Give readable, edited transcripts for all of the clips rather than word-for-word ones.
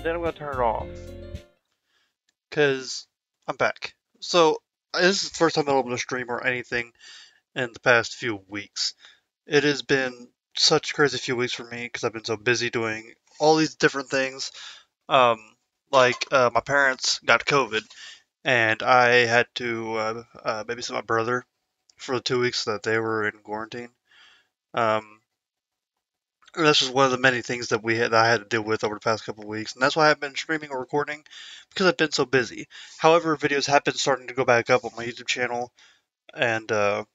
and then I'm going to turn it off. Because I'm back. So, this is the first time I've opened a stream or anything in the past few weeks. It has been such a crazy few weeks for me because I've been so busy doing all these different things. My parents got COVID, and I had to babysit my brother for the 2 weeks that they were in quarantine. And that's just one of the many things that I had to deal with over the past couple of weeks, and that's why I've been streaming or recording, because I've been so busy. However, videos have been starting to go back up on my YouTube channel, and of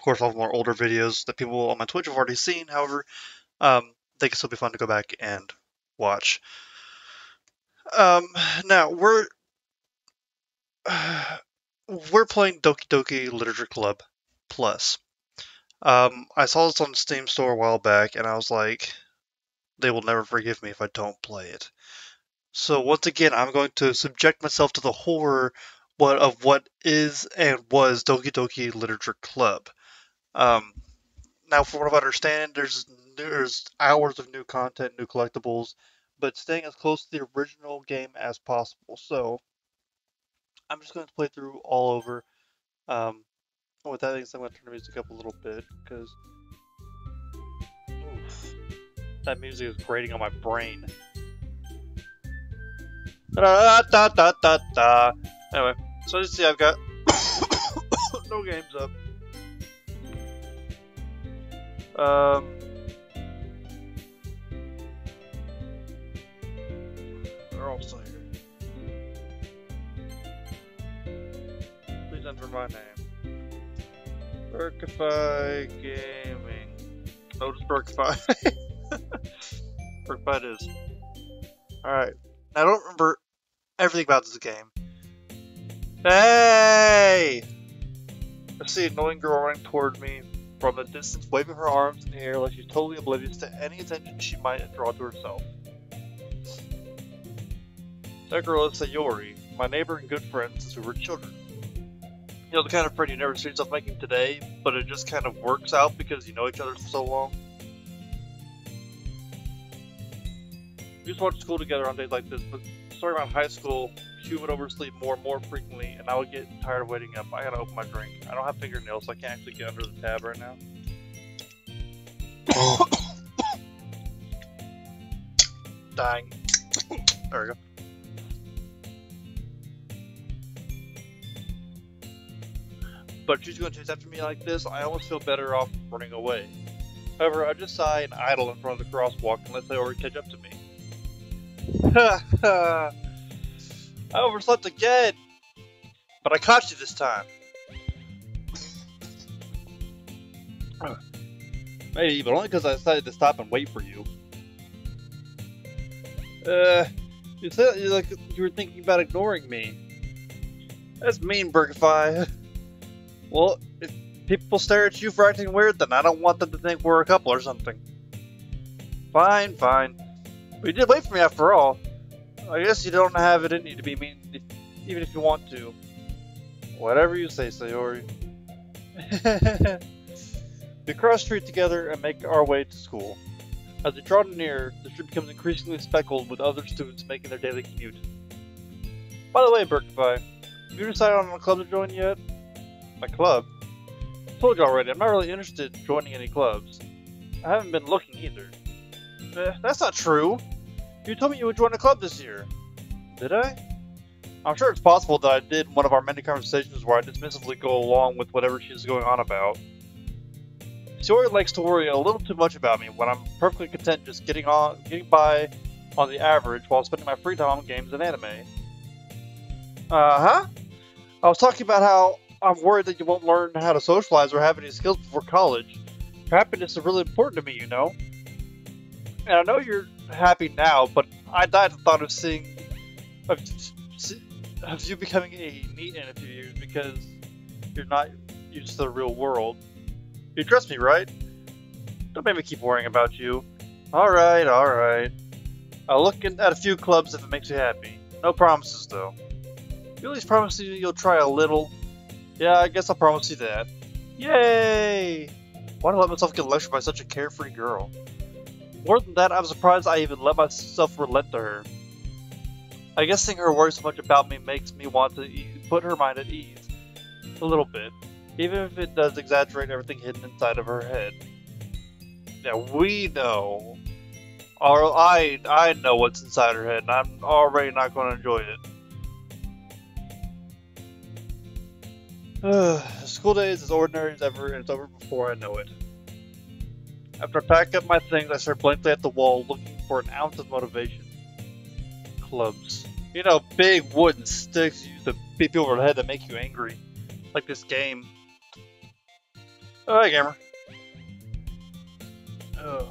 course all of my older videos that people on my Twitch have already seen. However, they can still be fun to go back and watch. Now we're playing Doki Doki Literature Club Plus. I saw this on the Steam store a while back, and I was like, they will never forgive me if I don't play it. So once again, I'm going to subject myself to the horror of what is and was Doki Doki Literature Club. Now, from what I understand, there's hours of new content, new collectibles, but staying as close to the original game as possible. So I'm just going to play through all over. With that being said, I'm going to turn the music up a little bit, because that music is grating on my brain. Da da da da da. Anyway, so you see, I've got no games up. They're all still here. Please enter my name. Burkify Gaming. Oh, it's Burkify. Burkify it is. Alright. Now, I don't remember everything about this game. Hey! I see an annoying girl running toward me from a distance, waving her arms in the air like she's totally oblivious to any attention she might draw to herself. That girl is Sayori, my neighbor and good friend since we were children. You know, the kind of friend you never see yourself making today, but it just kind of works out because you know each other for so long. We used to watch school together on days like this, but starting around high school, she would oversleep more and more frequently, and I would get tired of waiting up. I gotta open my drink. I don't have fingernails, so I can't actually get under the tab right now. Dying. There we go. But she's going to chase after me like this, I almost feel better off running away. However, I just sigh and idle in front of the crosswalk and let Sayori catch up to me. Ha ha! I overslept again! But I caught you this time! Maybe, but only because I decided to stop and wait for you. You said like you were thinking about ignoring me. That's mean, Burkify. Well, if people stare at you for acting weird, then I don't want them to think we're a couple or something. Fine, fine. But you did wait for me after all. I guess you don't have it in you to be mean, even if you want to. Whatever you say, Sayori. We cross the street together and make our way to school. As we trot nearer, the street becomes increasingly speckled with other students making their daily commute. By the way, Burkify, have you decided on a club to join yet? My club? I told you already, I'm not really interested in joining any clubs. I haven't been looking either. That's not true! You told me you would join a club this year. Did I? I'm sure it's possible that I did in one of our many conversations where I dismissively go along with whatever she's going on about. Sayori likes to worry a little too much about me when I'm perfectly content just getting by on the average while spending my free time on games and anime. Uh-huh! I was talking about how I'm worried that you won't learn how to socialize or have any skills before college. Your happiness is really important to me, you know. And I know you're happy now, but I died at the thought of you becoming a neat in a few years because you're not used to the real world. You trust me, right? Don't make me keep worrying about you. Alright, alright. I'll look at a few clubs if it makes you happy. No promises, though. You at least promise me you'll try a little. Yeah, I guess I'll promise you that. Yay! Why do I let myself get lectured by such a carefree girl? More than that, I'm surprised I even let myself relent to her. I guess seeing her worry so much about me makes me want to put her mind at ease. A little bit. Even if it does exaggerate everything hidden inside of her head. Now we know. Or I know what's inside her head, and I'm already not going to enjoy it. School day is as ordinary as ever, and it's over before I know it. After I pack up my things, I stare blankly at the wall, looking for an ounce of motivation. Clubs. You know, big wooden sticks you used to beat people over the head that make you angry. Like this game. Alright, gamer. Ugh.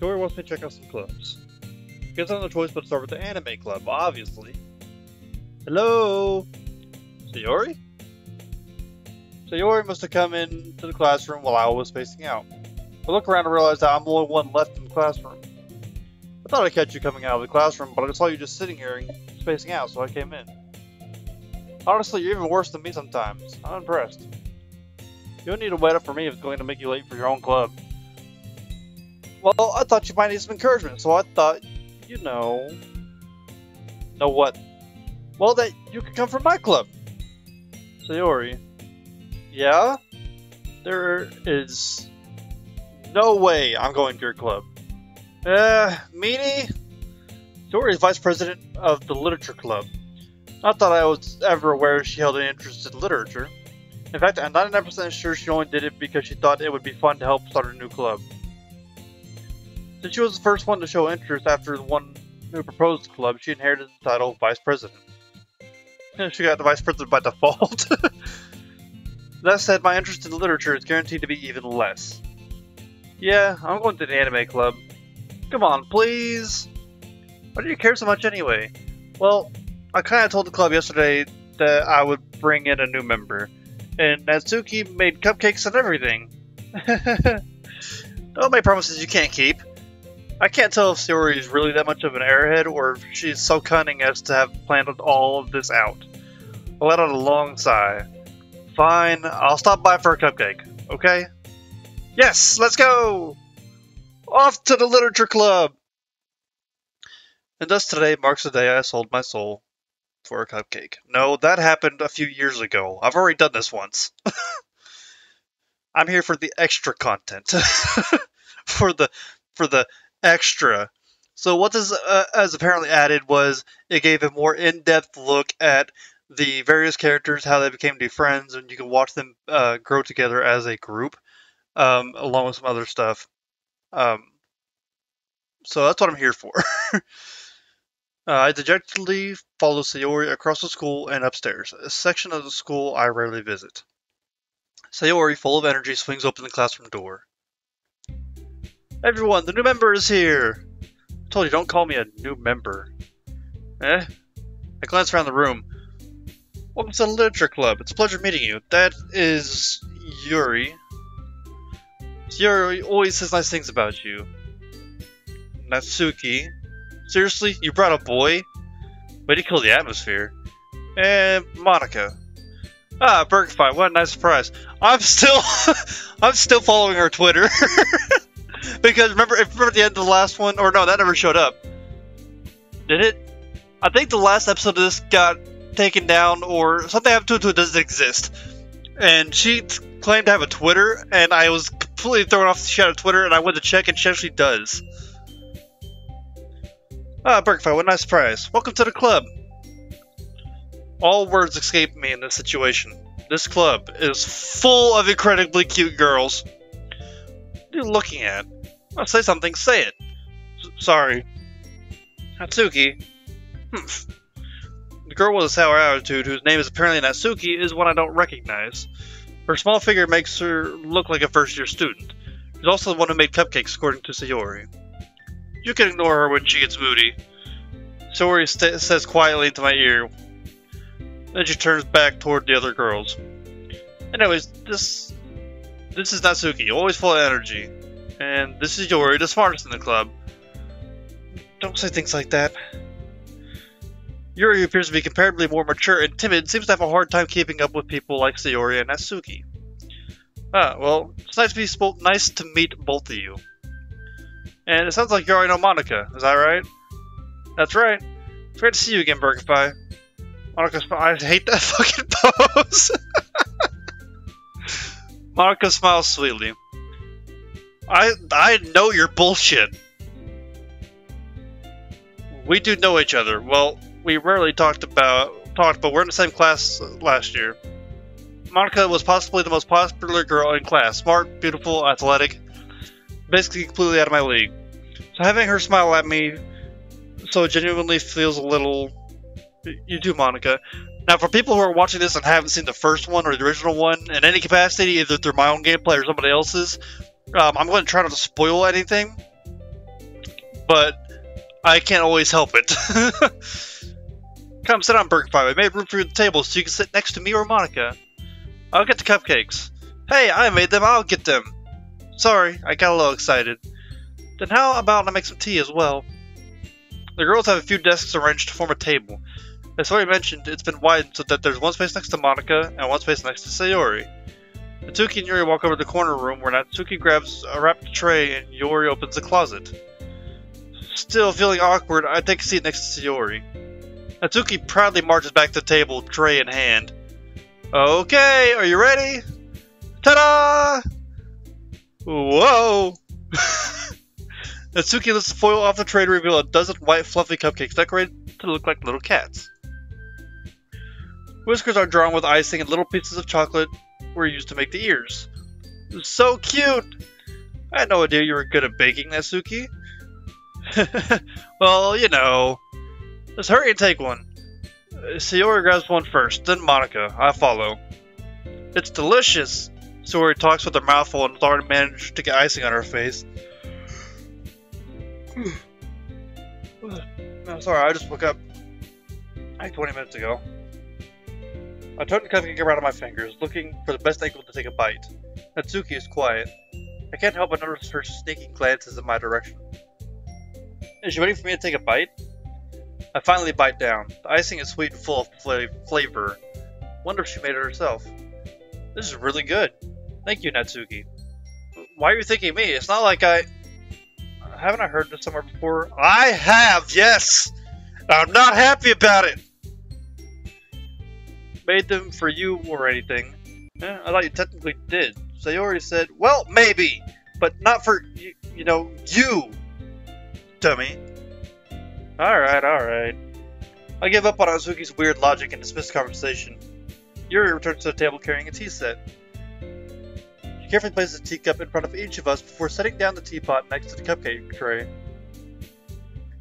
Sayori wants me to check out some clubs. Guess I have no choice but to start with the anime club, obviously. Hello? Sayori? Sayori must have come into the classroom while I was spacing out. I look around and realize that I'm the only one left in the classroom. I thought I'd catch you coming out of the classroom, but I saw you just sitting here and spacing out, so I came in. Honestly, you're even worse than me sometimes. I'm impressed. You'll need to wait up for me if it's going to make you late for your own club. Well, I thought you might need some encouragement, so I thought, you know... Know what? Well, that you could come from my club. Sayori. Yeah? There is... no way I'm going to your club. Meanie? Sayori is vice president of the literature club. Not that I was ever aware she held an interest in literature. In fact, I'm 99% sure she only did it because she thought it would be fun to help start a new club. Since she was the first one to show interest after the one who proposed the club, she inherited the title of vice president. And she got the vice president by default. That said, my interest in literature is guaranteed to be even less. Yeah, I'm going to the anime club. Come on, please! Why do you care so much anyway? Well, I kinda told the club yesterday that I would bring in a new member. And Natsuki made cupcakes and everything. Don't make promises you can't keep. I can't tell if Sayori is really that much of an airhead or if she's so cunning as to have planned all of this out. I let out a long sigh. Fine, I'll stop by for a cupcake, okay? Yes, let's go! Off to the literature club! And thus today marks the day I sold my soul for a cupcake. No, that happened a few years ago. I've already done this once. I'm here for the extra content. for the extra. So what this as apparently added was it gave a more in-depth look at the various characters, how they became to be friends, and you can watch them grow together as a group, along with some other stuff. So that's what I'm here for. I dejectedly follow Sayori across the school and upstairs, a section of the school I rarely visit. Sayori, full of energy, swings open the classroom door. Everyone, the new member is here! I told you, don't call me a new member. Eh? I glance around the room. Welcome to the Literature Club. It's a pleasure meeting you. That is... Yuri. Yuri always says nice things about you. Natsuki. Seriously? You brought a boy? Way to kill the atmosphere. And Monika. Ah, Burkify, what a nice surprise. I'm still following her Twitter. Because remember at the end of the last one? Or no, that never showed up. Did it? I think the last episode of this got taken down or something happened to it, so it doesn't exist. And she claimed to have a Twitter, and I was completely thrown off the shit of Twitter, and I went to check, and she actually does. Ah, Burkify, what a nice surprise. Welcome to the club. All words escape me in this situation. This club is full of incredibly cute girls. What are you looking at? I'll say something, say it. Sorry. Natsuki. Humph. The girl with a sour attitude, whose name is apparently Natsuki, is one I don't recognize. Her small figure makes her look like a first-year student. She's also the one who made cupcakes, according to Sayori. You can ignore her when she gets moody. Sayori says quietly into my ear. Then she turns back toward the other girls. Anyways, this is Natsuki, always full of energy. And this is Yuri, the smartest in the club. Don't say things like that. Yuri, who appears to be comparably more mature and timid, seems to have a hard time keeping up with people like Sayori and Natsuki. Ah, well, it's nice to meet both of you. And it sounds like you already know Monika, is that right? That's right. It's great to see you again, Burkify. Monika smiles. I hate that fucking pose! Monika smiles sweetly. I know your bullshit. We do know each other. Well, we rarely talked, but we're in the same class last year. Monika was possibly the most popular girl in class. Smart, beautiful, athletic. Basically completely out of my league. So having her smile at me so genuinely feels a little... You do, Monika. Now, for people who are watching this and haven't seen the first one or the original one in any capacity, either through my own gameplay or somebody else's, I'm going to try not to spoil anything, but I can't always help it. Come, sit down, Burkify. We made room for you at the table so you can sit next to me or Monika. I'll get the cupcakes. Hey, I made them. I'll get them. Sorry, I got a little excited. Then how about I make some tea as well? The girls have a few desks arranged to form a table. As already mentioned, it's been widened so that there's one space next to Monika and one space next to Sayori. Natsuki and Yuri walk over to the corner room where Natsuki grabs a wrapped tray and Yuri opens the closet. Still feeling awkward, I take a seat next to Sayori. Natsuki proudly marches back to the table, tray in hand. Okay, are you ready? Ta-da! Whoa! Natsuki lifts the foil off the tray to reveal a dozen white fluffy cupcakes decorated to look like little cats. Whiskers are drawn with icing and little pieces of chocolate were used to make the ears. So cute! I had no idea you were good at baking, Natsuki. Well, you know. Just hurry and take one. Sayori grabs one first, then Monika. I follow. It's delicious! Sayori talks with her mouthful and has already managed to get icing on her face. I'm sorry, I just woke up like 20 minutes ago. I turned the cupcake around on my fingers, looking for the best angle to take a bite. Natsuki is quiet. I can't help but notice her sneaking glances in my direction. Is she waiting for me to take a bite? I finally bite down. The icing is sweet and full of flavor. Wonder if she made it herself. This is really good. Thank you, Natsuki. Why are you thanking me? It's not like I... Haven't I heard this somewhere before? I have, yes! I'm not happy about it! Made them for you or anything. Eh, I thought you technically did. Sayori said, well, maybe, but not for, you know, you, dummy. Alright, alright. I gave up on Azuki's weird logic and dismissed the conversation. Yuri returns to the table carrying a tea set. She carefully places a teacup in front of each of us before setting down the teapot next to the cupcake tray.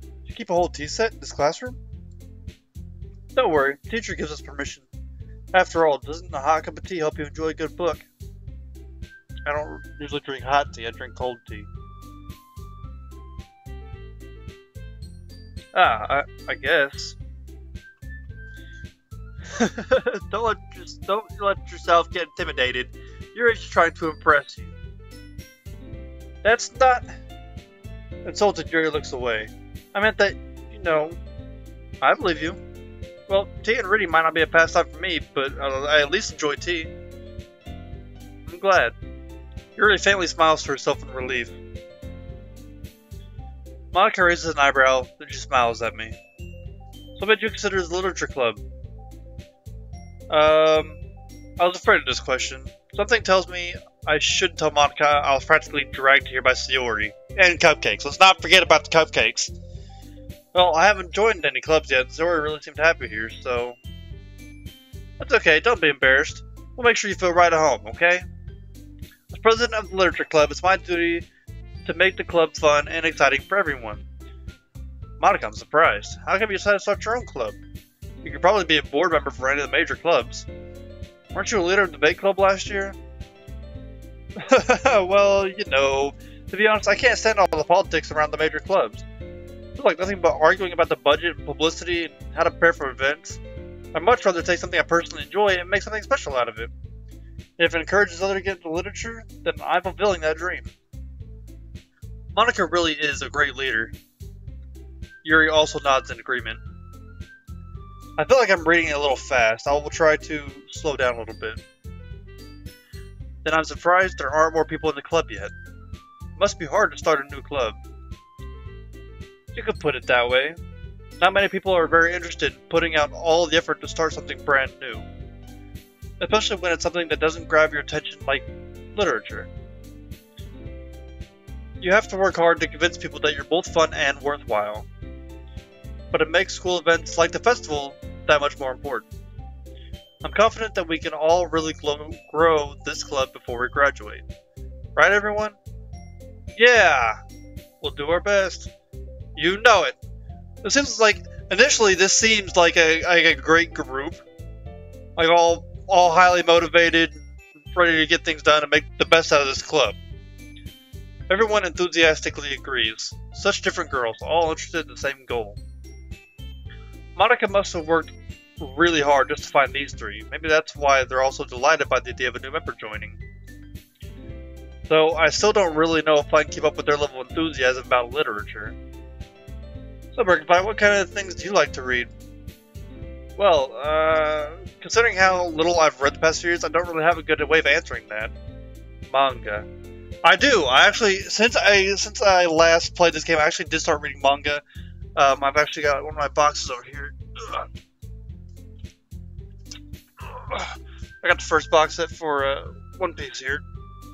Did you keep a whole tea set in this classroom? Don't worry, the teacher gives us permission. After all, doesn't a hot cup of tea help you enjoy a good book? I don't usually drink hot tea, I drink cold tea. Ah, I guess. Don't let yourself get intimidated. You're just trying to impress you. That's not... Insulted, Yuri looks away. I meant that, you know, I believe you. Well, tea and reading might not be a pastime for me, but I at least enjoy tea. I'm glad. Yuri faintly smiles to herself in relief. Monika raises an eyebrow, then she smiles at me. So I bet you consider the literature club. I was afraid of this question. Something tells me I should tell Monika I was practically dragged here by Sayori. And cupcakes. Let's not forget about the cupcakes. Well, I haven't joined any clubs yet. Sayori really seemed happy here, so... That's okay. Don't be embarrassed. We'll make sure you feel right at home, okay? As president of the literature club, it's my duty to make the club fun and exciting for everyone. Monika, I'm surprised. How come you decided to start your own club? You could probably be a board member for any of the major clubs. Weren't you a leader of the debate club last year? Well, you know, to be honest, I can't stand all the politics around the major clubs. It's like nothing but arguing about the budget and publicity and how to prepare for events. I'd much rather take something I personally enjoy and make something special out of it. If it encourages others to get into literature, then I'm fulfilling that dream. Monika really is a great leader. Yuri also nods in agreement. I feel like I'm reading it a little fast. I will try to slow down a little bit. Then I'm surprised there aren't more people in the club yet. It must be hard to start a new club. You could put it that way. Not many people are very interested in putting out all the effort to start something brand new. Especially when it's something that doesn't grab your attention like literature. You have to work hard to convince people that you're both fun and worthwhile. But it makes school events like the festival that much more important. I'm confident that we can all really grow this club before we graduate. Right, everyone? Yeah! We'll do our best. You know it. It seems like, initially, this seems like a great group. Like, all highly motivated, ready to get things done and make the best out of this club. Everyone enthusiastically agrees. Such different girls, all interested in the same goal. Monika must have worked really hard just to find these three. Maybe that's why they're also delighted by the idea of a new member joining. Though I still don't really know if I can keep up with their level of enthusiasm about literature. So, Burkify, what kind of things do you like to read? Well, considering how little I've read the past few years, I don't really have a good way of answering that. Manga. I do! I actually, since I last played this game, I actually did start reading manga. I've actually got one of my boxes over here. Ugh. I got the first box set for One Piece here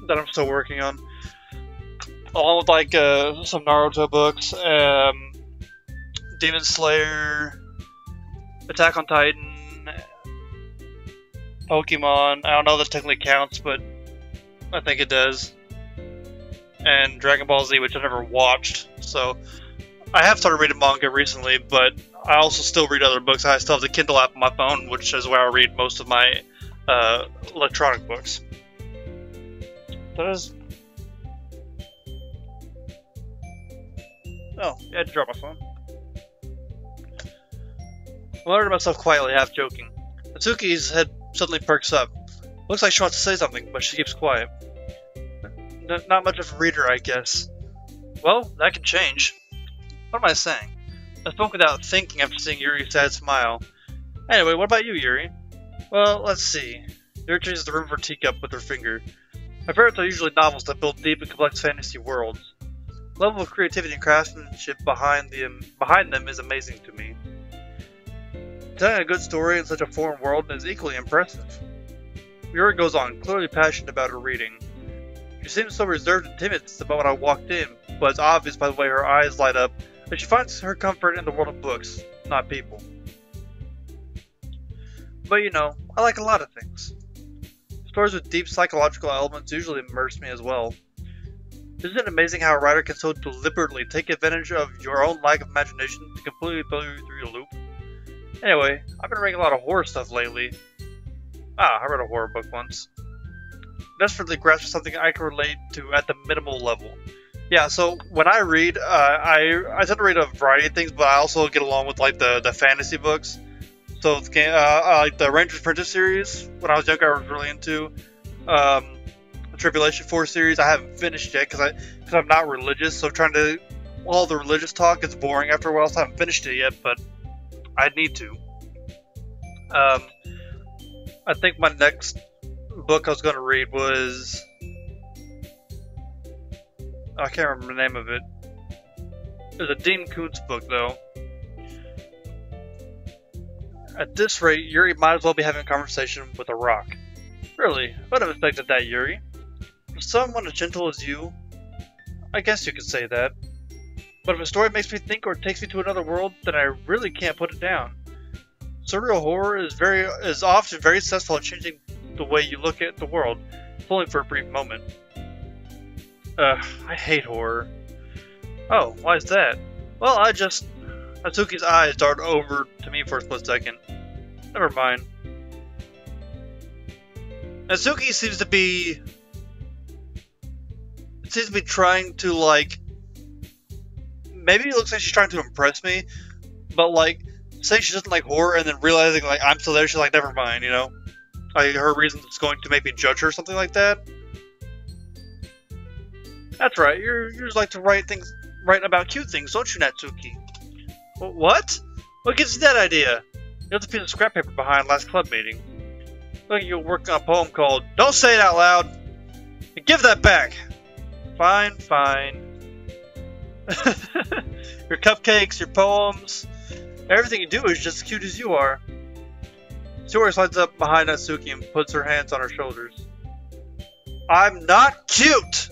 that I'm still working on, along with like some Naruto books, Demon Slayer, Attack on Titan, Pokemon. I don't know if that technically counts, but I think it does. And Dragon Ball Z, which I never watched, so I have started reading manga recently, but I also still read other books. I still have the Kindle app on my phone, which is where I read most of my electronic books. That is... Oh, I had to drop my phone. I muttered to myself quietly, half-joking. Natsuki's head suddenly perks up. Looks like she wants to say something, but she keeps quiet. Not much of a reader, I guess. Well, that can change. What am I saying? I spoke without thinking after seeing Yuri's sad smile. Anyway, what about you, Yuri? Well, let's see. Yuri changes the room for teacup with her finger. My favorites are usually novels that build deep and complex fantasy worlds. The level of creativity and craftsmanship behind them is amazing to me. Telling a good story in such a foreign world is equally impressive. Yuri goes on, clearly passionate about her reading. She seems so reserved and timid since the moment I walked in, but it's obvious by the way her eyes light up. But she finds her comfort in the world of books, not people. But you know, I like a lot of things. Stories with deep psychological elements usually immerse me as well. Isn't it amazing how a writer can so deliberately take advantage of your own lack of imagination to completely blow you through your loop? Anyway, I've been reading a lot of horror stuff lately. I read a horror book once. Desperately grasp something I can relate to at the minimal level. Yeah, so when I read, I tend to read a variety of things, but I also get along with like the fantasy books. So like the Ranger's Apprentice series, when I was younger, I was really into. The Tribulation 4 series, I haven't finished yet because I'm not religious, so trying to all the religious talk is boring after a while, so I haven't finished it yet, but I need to. I think my next book I was going to read was. I can't remember the name of it. It was a Dean Koontz book, though. At this rate, Yuri might as well be having a conversation with a rock. Really, I would have expected that, Yuri. For someone as gentle as you, I guess you could say that. But if a story makes me think or takes me to another world, then I really can't put it down. Surreal horror is often very successful at changing the way you look at the world, if only for a brief moment. I hate horror. Oh, why is that? Well, I just... Natsuki's eyes dart over to me for a split second. Never mind. Natsuki seems to be... trying to, like... Maybe it looks like she's trying to impress me, but, like, saying she doesn't like horror and then realizing, like, I'm still there, she's like, never mind, you know? Like, her reason is going to make me judge her or something like that. That's right, you just like to write about cute things, don't you, Natsuki? What? What gives you that idea? left a piece of scrap paper behind last club meeting. Look, you're working on a poem called Don't Say It Out Loud. And give that back. Fine, fine. Your cupcakes, your poems, everything you do is just as cute as you are. Sayori slides up behind Natsuki and puts her hands on her shoulders. I'm not cute!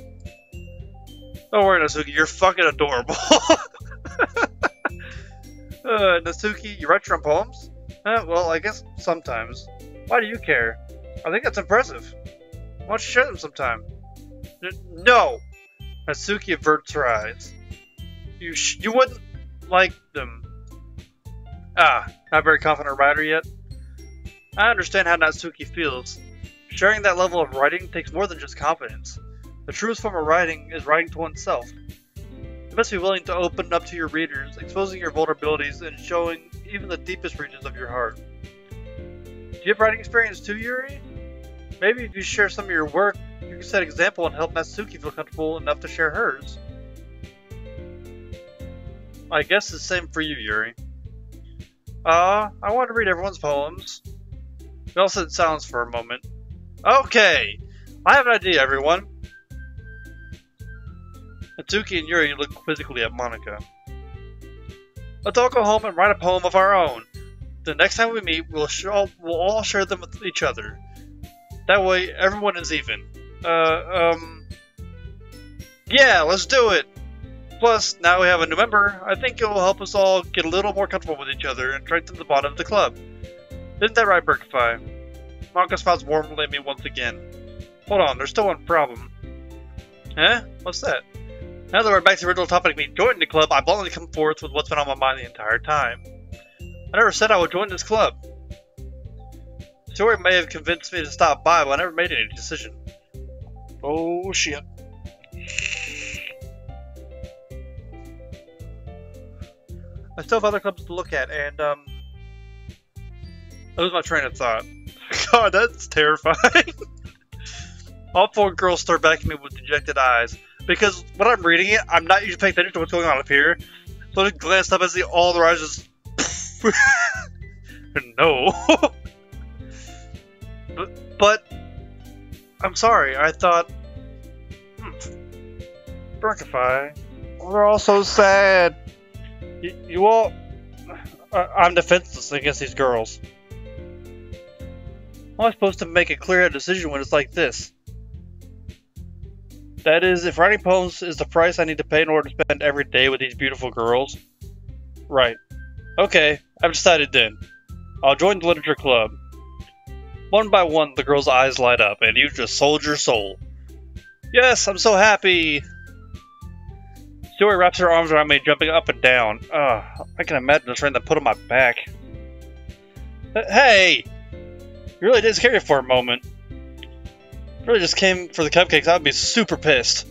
Don't worry, Natsuki, you're fucking adorable. Natsuki, you write your own poems? Well, I guess sometimes. Why do you care? I think that's impressive. Why don't you share them sometime? No! Natsuki averts her eyes. You wouldn't like them. Ah, not very confident writer yet. I understand how Natsuki feels. Sharing that level of writing takes more than just confidence. The truest form of writing is writing to oneself. You must be willing to open up to your readers, exposing your vulnerabilities and showing even the deepest reaches of your heart. Do you have writing experience too, Yuri? Maybe if you share some of your work, you can set an example and help Natsuki feel comfortable enough to share hers. I guess it's the same for you, Yuri. I want to read everyone's poems. We all sit silence for a moment. Okay! I have an idea, everyone! Natsuki and Yuri look quizzically at Monika. Let's all go home and write a poem of our own. The next time we meet, we'll all share them with each other. That way, everyone is even. Yeah, let's do it! Plus, now we have a new member, I think it will help us all get a little more comfortable with each other and strengthen the bond of the club. Isn't that right, Burkify? Monika smiles warmly at me once again. Hold on, there's still one problem. Huh? What's that? Now that we're back to the original topic of me joining the club, I've only come forth with what's been on my mind the entire time. I never said I would join this club. Sayori may have convinced me to stop by, but I never made any decision. Oh, shit. I still have other clubs to look at, and, that was my train of thought. God, that's terrifying. All four girls stare back at me with dejected eyes. Because when I'm reading it, I'm not usually paying attention to what's going on up here. So I just glanced up and see all their eyes just... No. But... I'm sorry, I thought... Burkify. We're all so sad. You all... I'm defenseless against these girls. How am I supposed to make a clear decision when it's like this? That is, if writing poems is the price I need to pay in order to spend every day with these beautiful girls. Right. Okay, I've decided then. I'll join the literature club. One by one, the girls' eyes light up, and you just sold your soul. Yes, I'm so happy! Sayori wraps her arms around me, jumping up and down. I can imagine the strain that put on my back. But hey! You really did scare me for a moment. If you really just came for the cupcakes, I would be super pissed.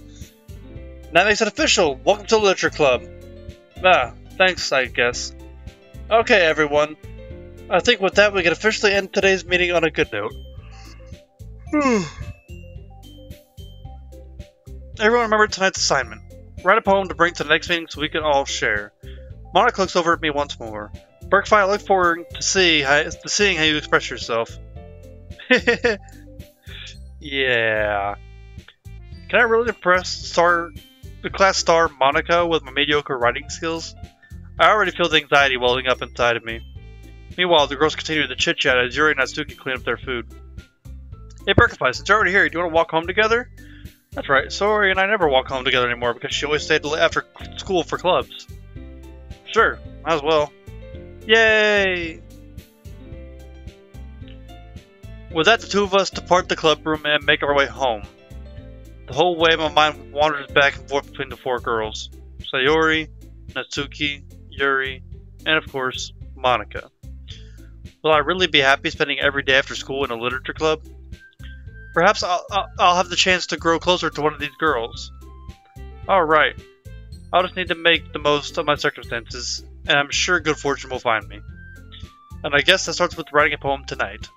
Now makes it official. Welcome to the Literature Club. Ah, thanks, I guess. Okay, everyone. I think with that, we can officially end today's meeting on a good note. Everyone remember tonight's assignment. Write a poem to bring to the next meeting so we can all share. Monika looks over at me once more. Burkify, I look forward to seeing how you express yourself. Yeah. Can I really impress the class star Monika with my mediocre writing skills? I already feel the anxiety welling up inside of me. Meanwhile, the girls continue to chit-chat as Yuri and Natsuki clean up their food. Hey Burkify, since you're already here, do you want to walk home together? That's right, Sayori and I never walk home together anymore because she always stayed after school for clubs. Sure, might as well. Yay! With that, the two of us depart the club room and make our way home. The whole way, my mind wanders back and forth between the four girls. Sayori, Natsuki, Yuri, and of course, Monika. Will I really be happy spending every day after school in a literature club? Perhaps I'll have the chance to grow closer to one of these girls. Alright. I'll just need to make the most of my circumstances, and I'm sure good fortune will find me. And I guess that starts with writing a poem tonight.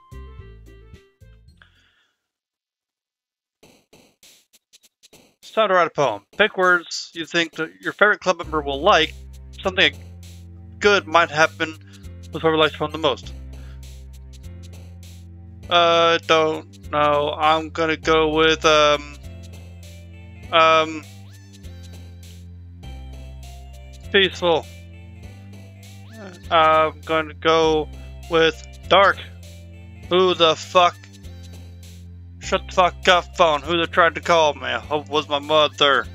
It's time to write a poem. Pick words you think that your favorite club member will like, something good might happen with whoever likes the poem the most. Don't know. I'm gonna go with peaceful. I'm gonna go with dark. Who the fuck? Shut the fuck up, phone. Who that tried to call me? I hope it was my mother.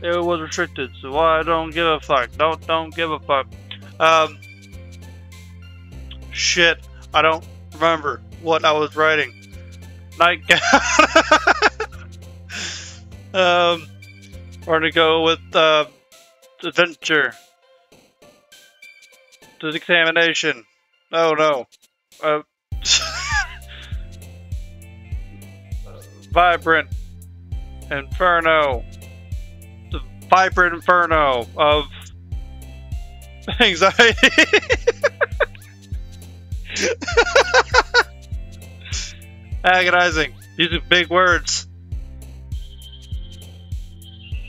It was restricted, so I don't give a fuck. Don't give a fuck. Shit, I don't remember what I was writing. Nightgown. We're gonna go with adventure. To the examination. Oh no. Vibrant Inferno. The Vibrant Inferno of anxiety. Agonizing. Using big words.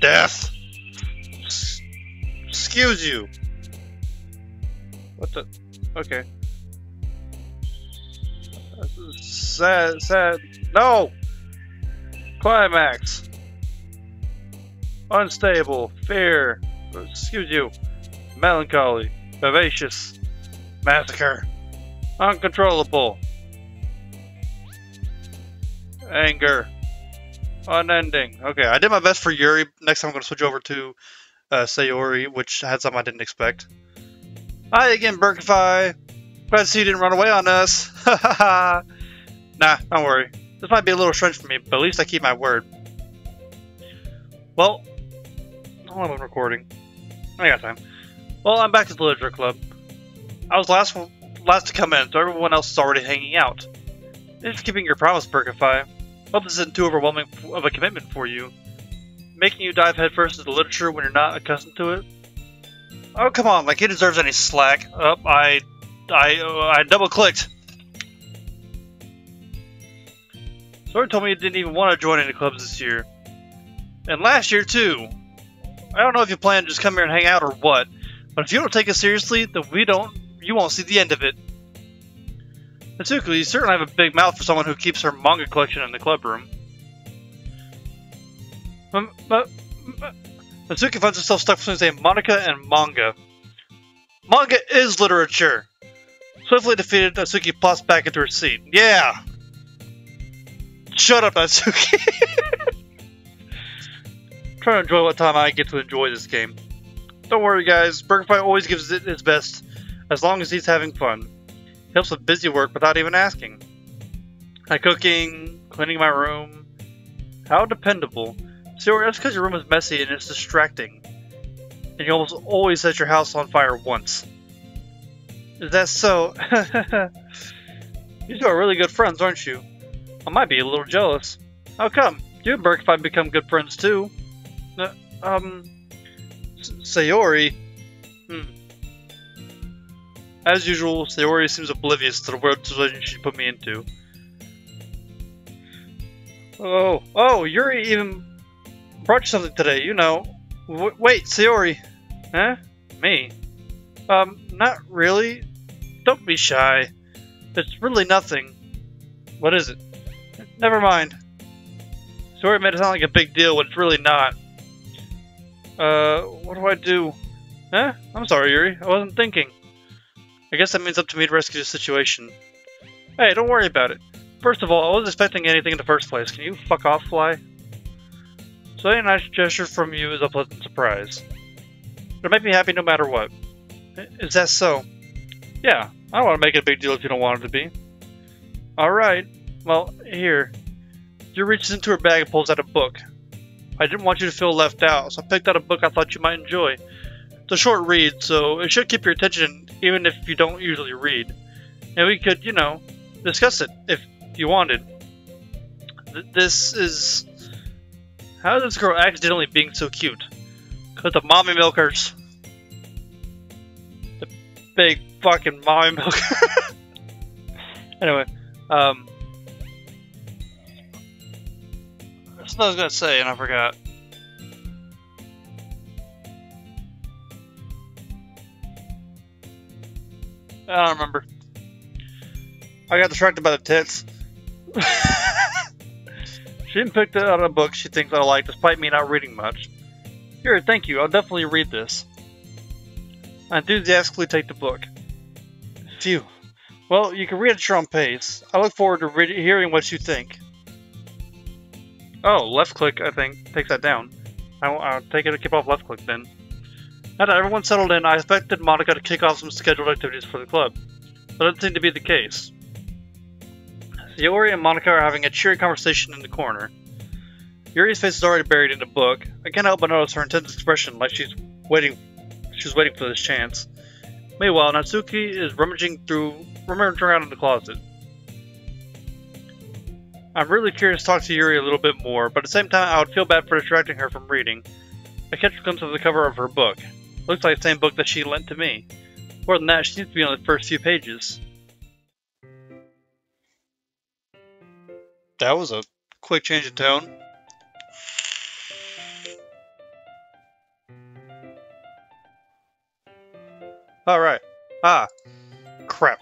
Death. Excuse you. What the? Okay. Sad. No! Climax. Unstable. Fear. Excuse you. Melancholy. Vivacious. Massacre. Uncontrollable. Anger. Unending. Okay, I did my best for Yuri. Next time I'm going to switch over to Sayori, which had something I didn't expect. Hi again, Burkify. Glad to see you didn't run away on us. Nah, don't worry. This might be a little strange for me, but at least I keep my word. Well, hold on, I'm recording. I got time. Well, I'm back to the Literature Club. I was last to come in, so everyone else is already hanging out. Thanks for keeping your promise, Burkify. Hope this isn't too overwhelming of a commitment for you. Making you dive headfirst into literature when you're not accustomed to it? Oh, come on, like he deserves any slack. Oh, I double-clicked. Sorry told me you didn't even want to join any clubs this year. And last year, too. I don't know if you plan to just come here and hang out or what, but if you don't take us seriously, then you won't see the end of it. Natsuki, you certainly have a big mouth for someone who keeps her manga collection in the club room. Natsuki finds herself stuck between Monika and manga. Manga is literature! Swiftly defeated, Natsuki plops back into her seat. Yeah! Shut up, Natsuki! Trying to enjoy what time I get to enjoy this game. Don't worry, guys. Burkify always gives it his best, as long as he's having fun. He helps with busy work without even asking. Like cooking, cleaning my room. How dependable. Sayori, that's because your room is messy and it's distracting. And you almost always set your house on fire once. Is that so? You two are really good friends, aren't you? I might be a little jealous. How come? You and Burkify become good friends too. Sayori? As usual, Sayori seems oblivious to the world situation she put me into. Oh, Yuri even brought you something today, you know. Wait, Sayori. Huh? Me? Not really. Don't be shy. It's really nothing. What is it? Never mind. Sayori made it sound like a big deal, but it's really not. What do I do? Huh? I'm sorry, Yuri. I wasn't thinking. I guess that means up to me to rescue the situation. Hey, don't worry about it. First of all, I wasn't expecting anything in the first place. Can you fuck off, Fly? So any nice gesture from you is a pleasant surprise. It'll make me happy no matter what. Is that so? Yeah, I don't want to make it a big deal if you don't want it to be. Alright, well, here. Yuri reaches into her bag and pulls out a book. I didn't want you to feel left out, so I picked out a book I thought you might enjoy. It's a short read, so it should keep your attention even if you don't usually read. And we could, you know, discuss it if you wanted. This is... How is this girl accidentally being so cute? Because the mommy milkers. The big fucking mommy milker. Anyway, that's what I was going to say and I forgot. I don't remember. I got distracted by the tits. She didn't pick that out of a book she thinks I like, despite me not reading much. Here, thank you. I'll definitely read this. I enthusiastically take the book. Phew. Well, you can read at your own pace. I look forward to hearing what you think. Oh, left click, I think, takes that down. I'll take it to keep off left click then. Now that everyone settled in, I expected Monika to kick off some scheduled activities for the club. But that seemed to be the case. Yuri and Monika are having a cheery conversation in the corner. Yuri's face is already buried in the book. I can't help but notice her intense expression, like she's waiting for this chance. Meanwhile, Natsuki is rummaging around in the closet. I'm really curious to talk to Yuri a little bit more, but at the same time I would feel bad for distracting her from reading. I catch a glimpse of the cover of her book. Looks like the same book that she lent to me. More than that, she seems to be on the first few pages. That was a quick change of tone. Alright. Ah. Crap.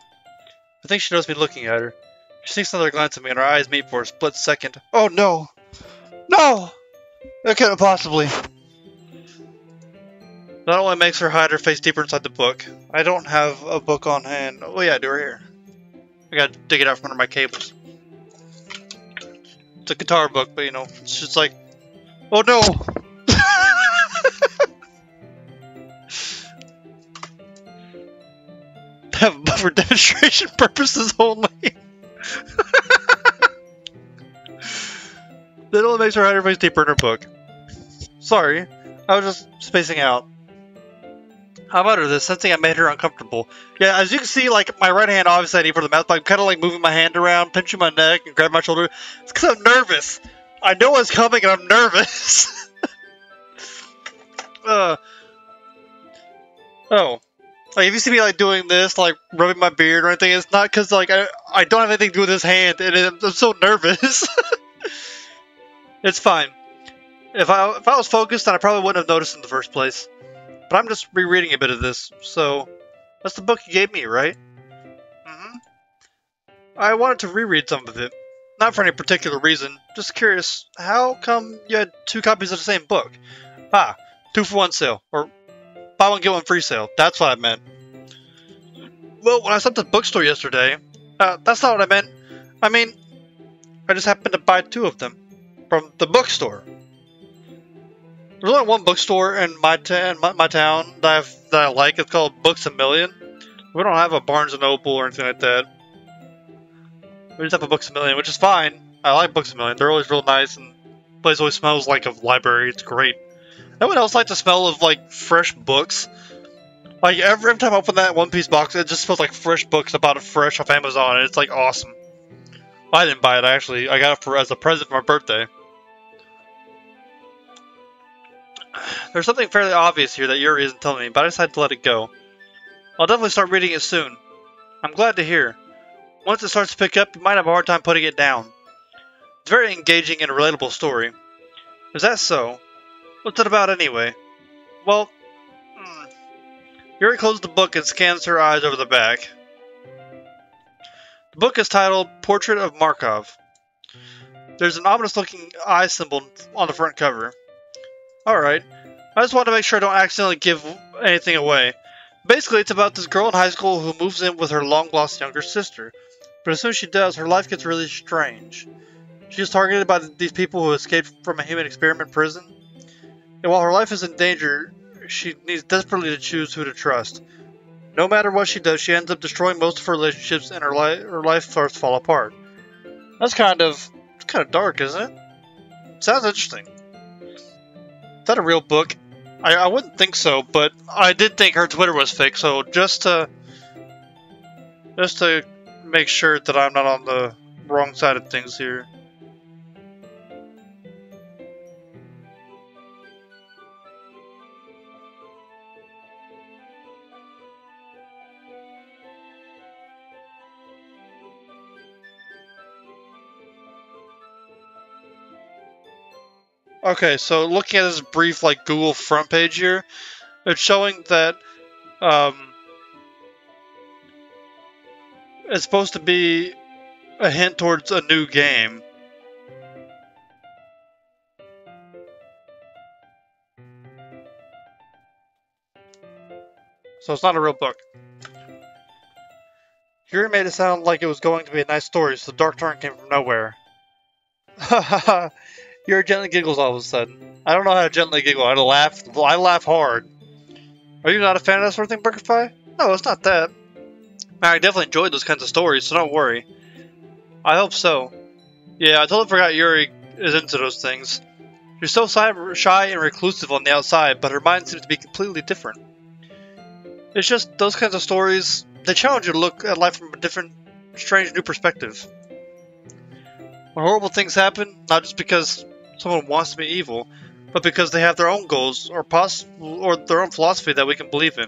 I think she knows me looking at her. She sneaks another glance at me and her eyes meet for a split second. Oh no! No! That couldn't possibly. That only makes her hide her face deeper inside the book. I don't have a book on hand. Oh yeah, I do right here. I gotta dig it out from under my cables. It's a guitar book, but you know, it's just like, oh no! For demonstration purposes only. That only makes her hide her face deeper in her book. Sorry, I was just spacing out. How about her? This sensing I made her uncomfortable. Yeah, as you can see, like, my right hand obviously I need for the mouth, but I'm kind of like moving my hand around, pinching my neck, and grabbing my shoulder. It's because I'm nervous. I know what's coming, and I'm nervous. Oh. Like, if you see me, like, doing this, like, rubbing my beard or anything, it's not because, like, I don't have anything to do with this hand, and I'm so nervous. It's fine. If I was focused, then I probably wouldn't have noticed in the first place. But I'm just rereading a bit of this, so... That's the book you gave me, right? Mm-hmm. I wanted to reread some of it. Not for any particular reason. Just curious, how come you had two copies of the same book? Ah, 2-for-1 sale, or... buy one, get one free sale. That's what I meant. Well, when I stopped at the bookstore yesterday, that's not what I meant. I mean, I just happened to buy two of them from the bookstore. There's only one bookstore in my town that I like. It's called Books-A-Million. We don't have a Barnes & Noble or anything like that. We just have a Books-A-Million, which is fine. I like Books-A-Million. They're always real nice, and the place always smells like a library. It's great. Anyone else like the smell of, like, fresh books? Like, every time I open that One Piece box, it just smells like fresh books. I bought it fresh off Amazon, and it's, like, awesome. I didn't buy it, actually. I got it as a present for my birthday. There's something fairly obvious here that Yuri isn't telling me, but I decided to let it go. I'll definitely start reading it soon. I'm glad to hear. Once it starts to pick up, you might have a hard time putting it down. It's a very engaging and relatable story. Is that so? What's it about anyway? Well, Yuri closes the book and scans her eyes over the back. The book is titled Portrait of Markov. There's an ominous looking eye symbol on the front cover. Alright, I just want to make sure I don't accidentally give anything away. Basically, it's about this girl in high school who moves in with her long lost younger sister. But as soon as she does, her life gets really strange. She is targeted by these people who escaped from a human experiment prison. And while her life is in danger, she needs desperately to choose who to trust. No matter what she does, she ends up destroying most of her relationships and her life starts to fall apart. That's kind of dark, isn't it? Sounds interesting. Is that a real book? I wouldn't think so, but I did think her Twitter was fake, so just to make sure that I'm not on the wrong side of things here. Okay, so looking at this brief, like, Google front page here, it's showing that is supposed to be a hint towards a new game. So it's not a real book. Yuri made it sound like it was going to be a nice story, so the dark turn came from nowhere. Ha ha ha. Yuri gently giggles all of a sudden. I don't know how to gently giggle. I laugh hard. Are you not a fan of that sort of thing, Burkify? No, it's not that. I definitely enjoyed those kinds of stories, so don't worry. I hope so. Yeah, I totally forgot Yuri is into those things. She's so shy and reclusive on the outside, but her mind seems to be completely different. It's just those kinds of stories, they challenge you to look at life from a different, strange new perspective. When horrible things happen, not just because someone wants to be evil, but because they have their own goals or their own philosophy that we can believe in.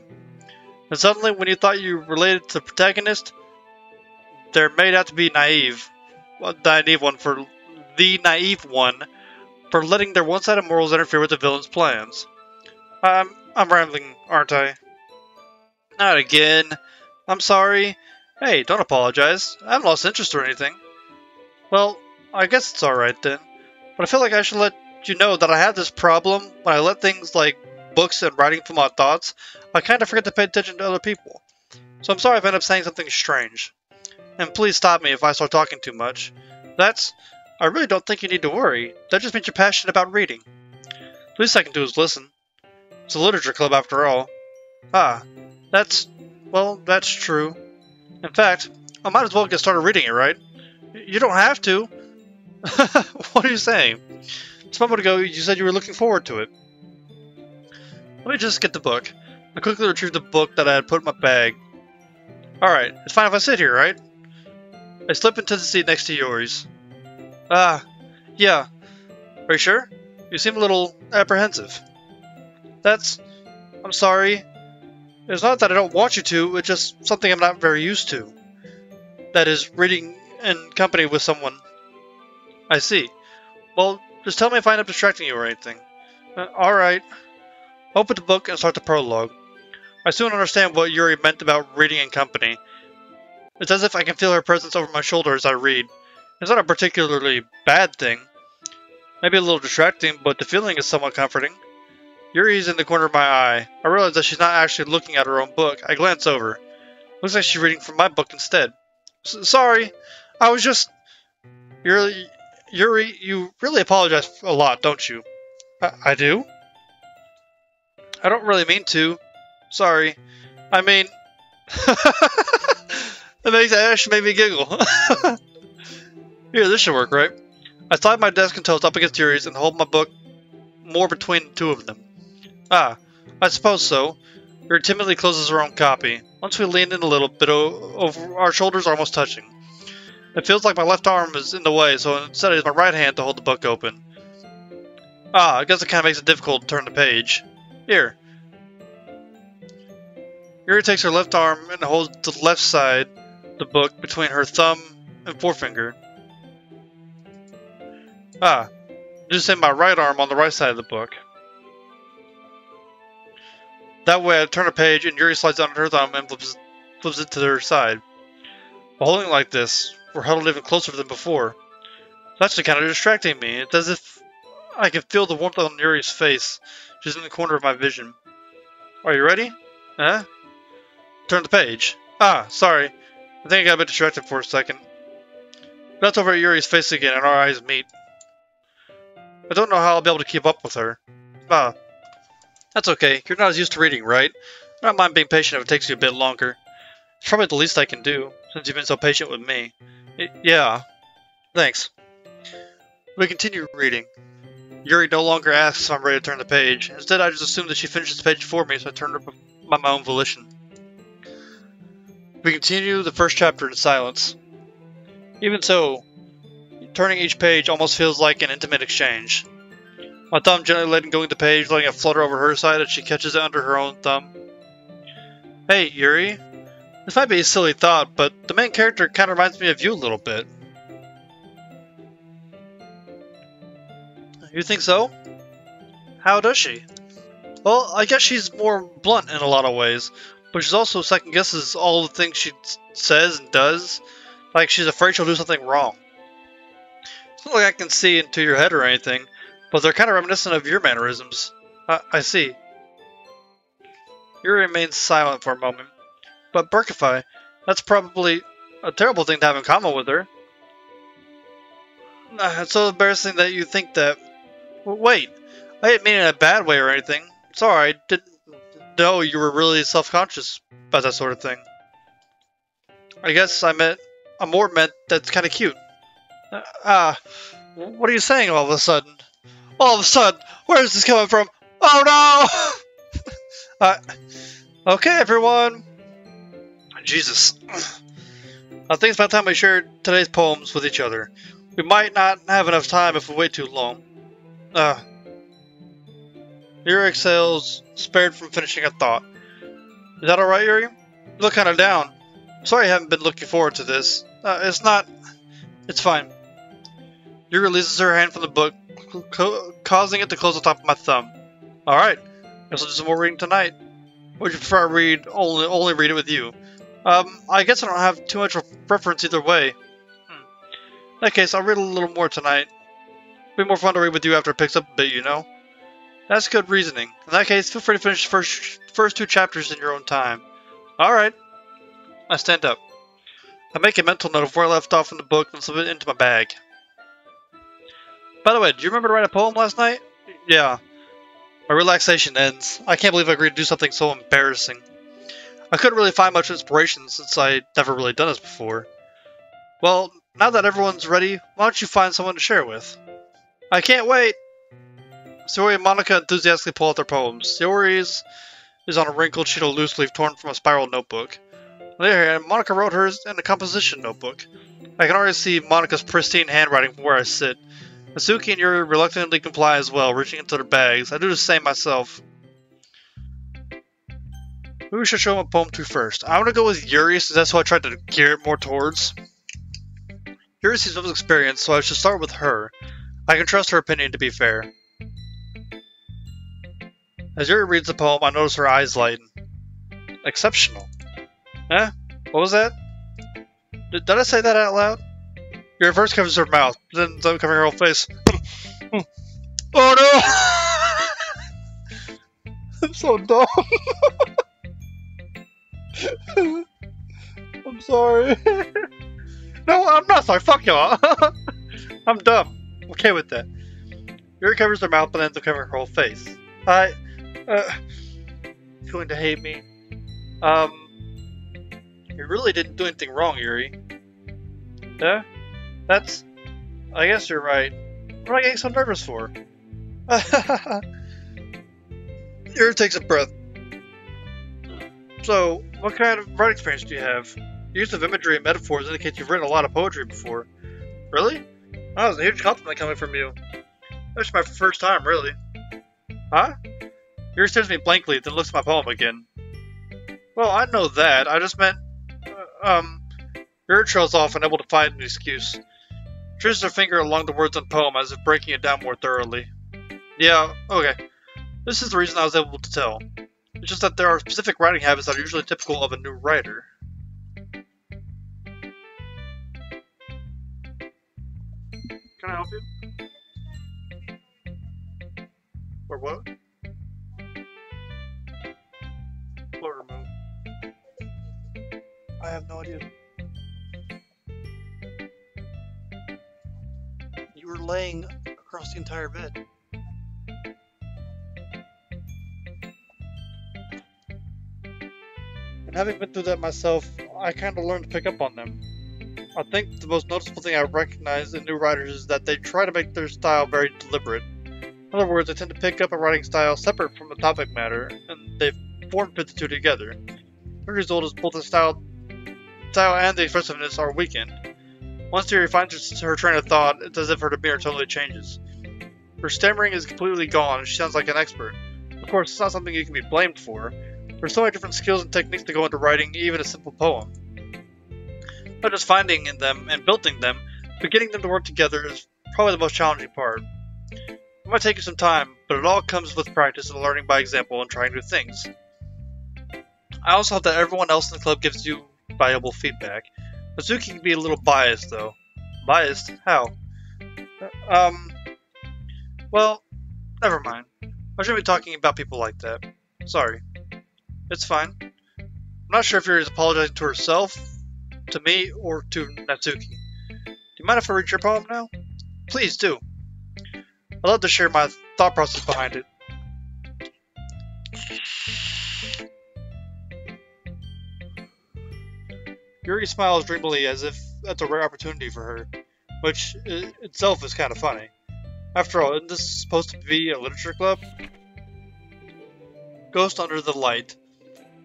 And suddenly, when you thought you related to the protagonist, they're made out to be the naive one for letting their one-sided morals interfere with the villain's plans. I'm rambling, aren't I? Not again. I'm sorry. Hey, don't apologize. I haven't lost interest or anything. Well, I guess it's alright then. But I feel like I should let you know that I have this problem when I let things like books and writing from my thoughts, I kind of forget to pay attention to other people. So I'm sorry if I end up saying something strange. And please stop me if I start talking too much. I really don't think you need to worry. That just means you're passionate about reading. The least I can do is listen. It's a literature club after all. Ah, that's true. In fact, I might as well get started reading it, right? You don't have to. What are you saying? Just a moment ago, you said you were looking forward to it. Let me just get the book. I quickly retrieved the book that I had put in my bag. Alright, it's fine if I sit here, right? I slip into the seat next to Yuri's. Ah, yeah. Are you sure? You seem a little apprehensive. I'm sorry. It's not that I don't want you to, it's just something I'm not very used to. That is, reading in company with someone. I see. Well, just tell me if I end up distracting you or anything. Alright. Open the book and start the prologue. I soon understand what Yuri meant about reading in company. It's as if I can feel her presence over my shoulder as I read. It's not a particularly bad thing. Maybe a little distracting, but the feeling is somewhat comforting. Yuri's in the corner of my eye. I realize that she's not actually looking at her own book. I glance over. Looks like she's reading from my book instead. Sorry, I was just... Yuri, you really apologize a lot, don't you? I do? I don't really mean to. Sorry. I mean... That actually made me giggle. Here, this should work, right? I slide my desk and toes up against Yuri's and hold my book more between the two of them. Ah, I suppose so. Yuri timidly closes her own copy. Once we lean in a little bit, over our shoulders are almost touching. It feels like my left arm is in the way, so instead I use my right hand to hold the book open. Ah, I guess it kind of makes it difficult to turn the page. Here. Yuri takes her left arm and holds the left side of the book between her thumb and forefinger. Ah, just in my right arm on the right side of the book. That way I turn a page and Yuri slides under her thumb and flips it to her side. While holding like this, we're huddled even closer than before. It's actually kind of distracting me. It's as if I can feel the warmth on Yuri's face. She's in the corner of my vision. Are you ready? Huh? Turn the page. Ah, sorry. I think I got a bit distracted for a second. That's over at Yuri's face again, and our eyes meet. I don't know how I'll be able to keep up with her. Ah. That's okay. You're not as used to reading, right? I don't mind being patient if it takes you a bit longer. It's probably the least I can do, since you've been so patient with me. Yeah. Thanks. We continue reading. Yuri no longer asks if I'm ready to turn the page. Instead, I just assume that she finishes the page for me, so I turned her by my own volition. We continue the first chapter in silence. Even so, turning each page almost feels like an intimate exchange. My thumb gently letting go of the page, letting it flutter over her side as she catches it under her own thumb. Hey, Yuri. This might be a silly thought, but the main character kind of reminds me of you a little bit. You think so? How does she? Well, I guess she's more blunt in a lot of ways. But she's also second guesses all the things she says and does. Like, she's afraid she'll do something wrong. It's not like I can see into your head or anything, but they're kind of reminiscent of your mannerisms. I see. Yuri remains silent for a moment. But Burkify, that's probably a terrible thing to have in common with her. It's so embarrassing that you think that... Wait, I didn't mean it in a bad way or anything. Sorry, I didn't know you were really self-conscious about that sort of thing. I guess I more meant that's kind of cute. What are you saying all of a sudden? All of a sudden, where is this coming from? Oh no! Okay, everyone. Jesus. I think it's about time we shared today's poems with each other. We might not have enough time if we wait too long. Yuri exhales, spared from finishing a thought. Is that alright, Yuri? You look kinda down. Sorry I haven't been looking forward to this. It's fine. Yuri releases her hand from the book, causing it to close on top of my thumb. Alright, guess I'll do some more reading tonight. Would you prefer I read only read it with you? I guess I don't have too much of a preference either way. In that case, I'll read a little more tonight. It'll be more fun to read with you after it picks up a bit, you know? That's good reasoning. In that case, feel free to finish the first two chapters in your own time. Alright. I stand up. I make a mental note of where I left off in the book and slip it into my bag. By the way, do you remember to write a poem last night? Yeah. My relaxation ends. I can't believe I agreed to do something so embarrassing. I couldn't really find much inspiration since I'd never really done this before. Well, now that everyone's ready, why don't you find someone to share with? I can't wait! Sayori and Monika enthusiastically pull out their poems. Sayori's is on a wrinkled sheet of loose leaf torn from a spiral notebook. On the other hand, Monika wrote hers in a composition notebook. I can already see Monika's pristine handwriting from where I sit. Natsuki and Yuri reluctantly comply as well, reaching into their bags. I do the same myself. Who should show him a poem to first? I'm gonna go with Yuri, since that's who I tried to gear it more towards. Yuri seems most experienced, so I should start with her. I can trust her opinion, to be fair. As Yuri reads the poem, I notice her eyes lighten. Exceptional. Eh? What was that? Did I say that out loud? Yuri first covers her mouth, then covering her whole face. Oh no! I'm so dumb. I'm sorry. No, I'm not sorry. Fuck y'all. I'm dumb. Okay with that. Yuri covers her mouth, but ends up covering her whole face. He's going to hate me. You really didn't do anything wrong, Yuri. Yeah? That's... I guess you're right. What am I getting so nervous for? Yuri takes a breath. So, what kind of writing experience do you have? The use of imagery and metaphors indicates you've written a lot of poetry before. Really? That was a huge compliment coming from you. That's my first time, really. Huh? Yuri stares at me blankly, then looks at my poem again. Well, I know that. I just meant... Yuri trails off, unable to find an excuse. Traces her finger along the words in the poem, as if breaking it down more thoroughly. Yeah, okay. This is the reason I was able to tell. It's just that there are specific writing habits that are usually typical of a new writer. Can I help you? Or what? Floor remote. I have no idea. You were laying across the entire bed. And having been through that myself, I kind of learned to pick up on them. I think the most noticeable thing I recognize in new writers is that they try to make their style very deliberate. In other words, they tend to pick up a writing style separate from the topic matter, and they form the two together. The result is both the style and the expressiveness are weakened. Once Theory finds her train of thought, it's as if her demeanor totally changes. Her stammering is completely gone, and she sounds like an expert. Of course, it's not something you can be blamed for. There's so many different skills and techniques that go into writing even a simple poem. Not just finding in them and building them, but getting them to work together is probably the most challenging part. It might take you some time, but it all comes with practice and learning by example and trying new things. I also hope that everyone else in the club gives you valuable feedback. Natsuki can be a little biased, though. Biased? How? Well, never mind. I shouldn't be talking about people like that. Sorry. It's fine. I'm not sure if Yuri is apologizing to herself, to me, or to Natsuki. Do you mind if I read your poem now? Please do. I'd love to share my thought process behind it. Yuri smiles dreamily as if that's a rare opportunity for her, which itself is kind of funny. After all, isn't this supposed to be a literature club? Ghost under the light.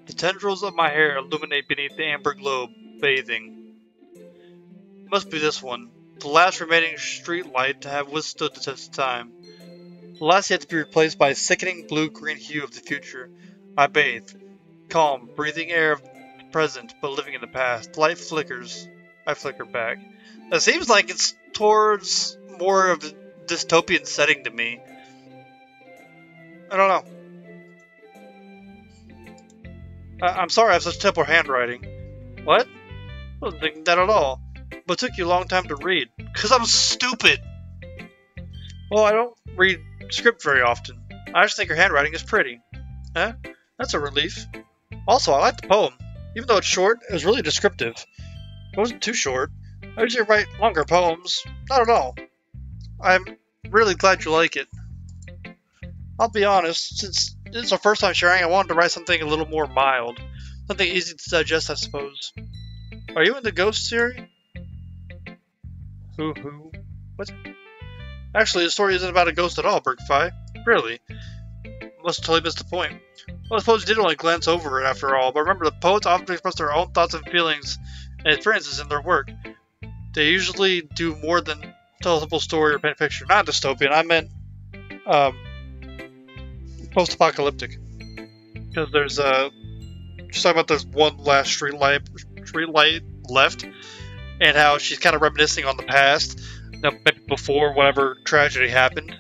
The tendrils of my hair illuminate beneath the amber globe, bathing. It must be this one, the last remaining street light to have withstood the test of time. The last yet to be replaced by a sickening blue-green hue of the future. I bathe. Calm, breathing air of the present, but living in the past. Light flickers. I flicker back. That seems like it's towards more of a dystopian setting to me. I don't know. I'm sorry I have such terrible handwriting. What? I wasn't thinking that at all. But it took you a long time to read. Because I'm stupid! Well, I don't read script very often. I just think her handwriting is pretty. Huh? That's a relief. Also, I like the poem. Even though it's short, it was really descriptive. It wasn't too short. I usually write longer poems. Not at all. I'm really glad you like it. I'll be honest, since it's our first time sharing, I wanted to write something a little more mild. Something easy to digest, I suppose. Are you in the ghost series? Hoo-hoo. What? Actually, the story isn't about a ghost at all, Burkify. Really. Must totally miss the point. Well, I suppose you did only glance over it after all, but remember, the poets often express their own thoughts and feelings and experiences in their work. They usually do more than tell a simple story or paint a picture. Not dystopian, I meant post-apocalyptic. Because there's just talking about this one last street light left, and how she's kind of reminiscing on the past. Before whatever tragedy happened.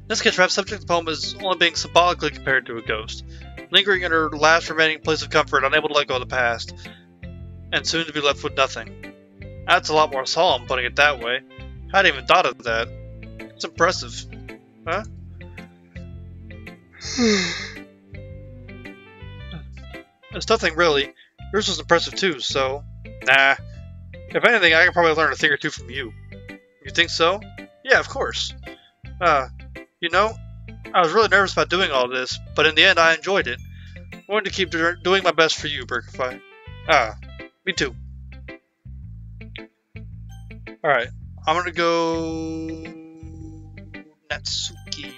In this case, perhaps the subject of the poem is only being symbolically compared to a ghost, lingering in her last remaining place of comfort, unable to let go of the past, and soon to be left with nothing. That's a lot more solemn, putting it that way. I hadn't even thought of that. It's impressive. Huh? It's nothing really. Yours was impressive too, so... Nah. If anything, I can probably learn a thing or two from you. You think so? Yeah, of course. You know, I was really nervous about doing all this, but in the end I enjoyed it. I'm going to keep doing my best for you, Burkify. Ah, me too. Alright, I'm gonna go... Natsuki.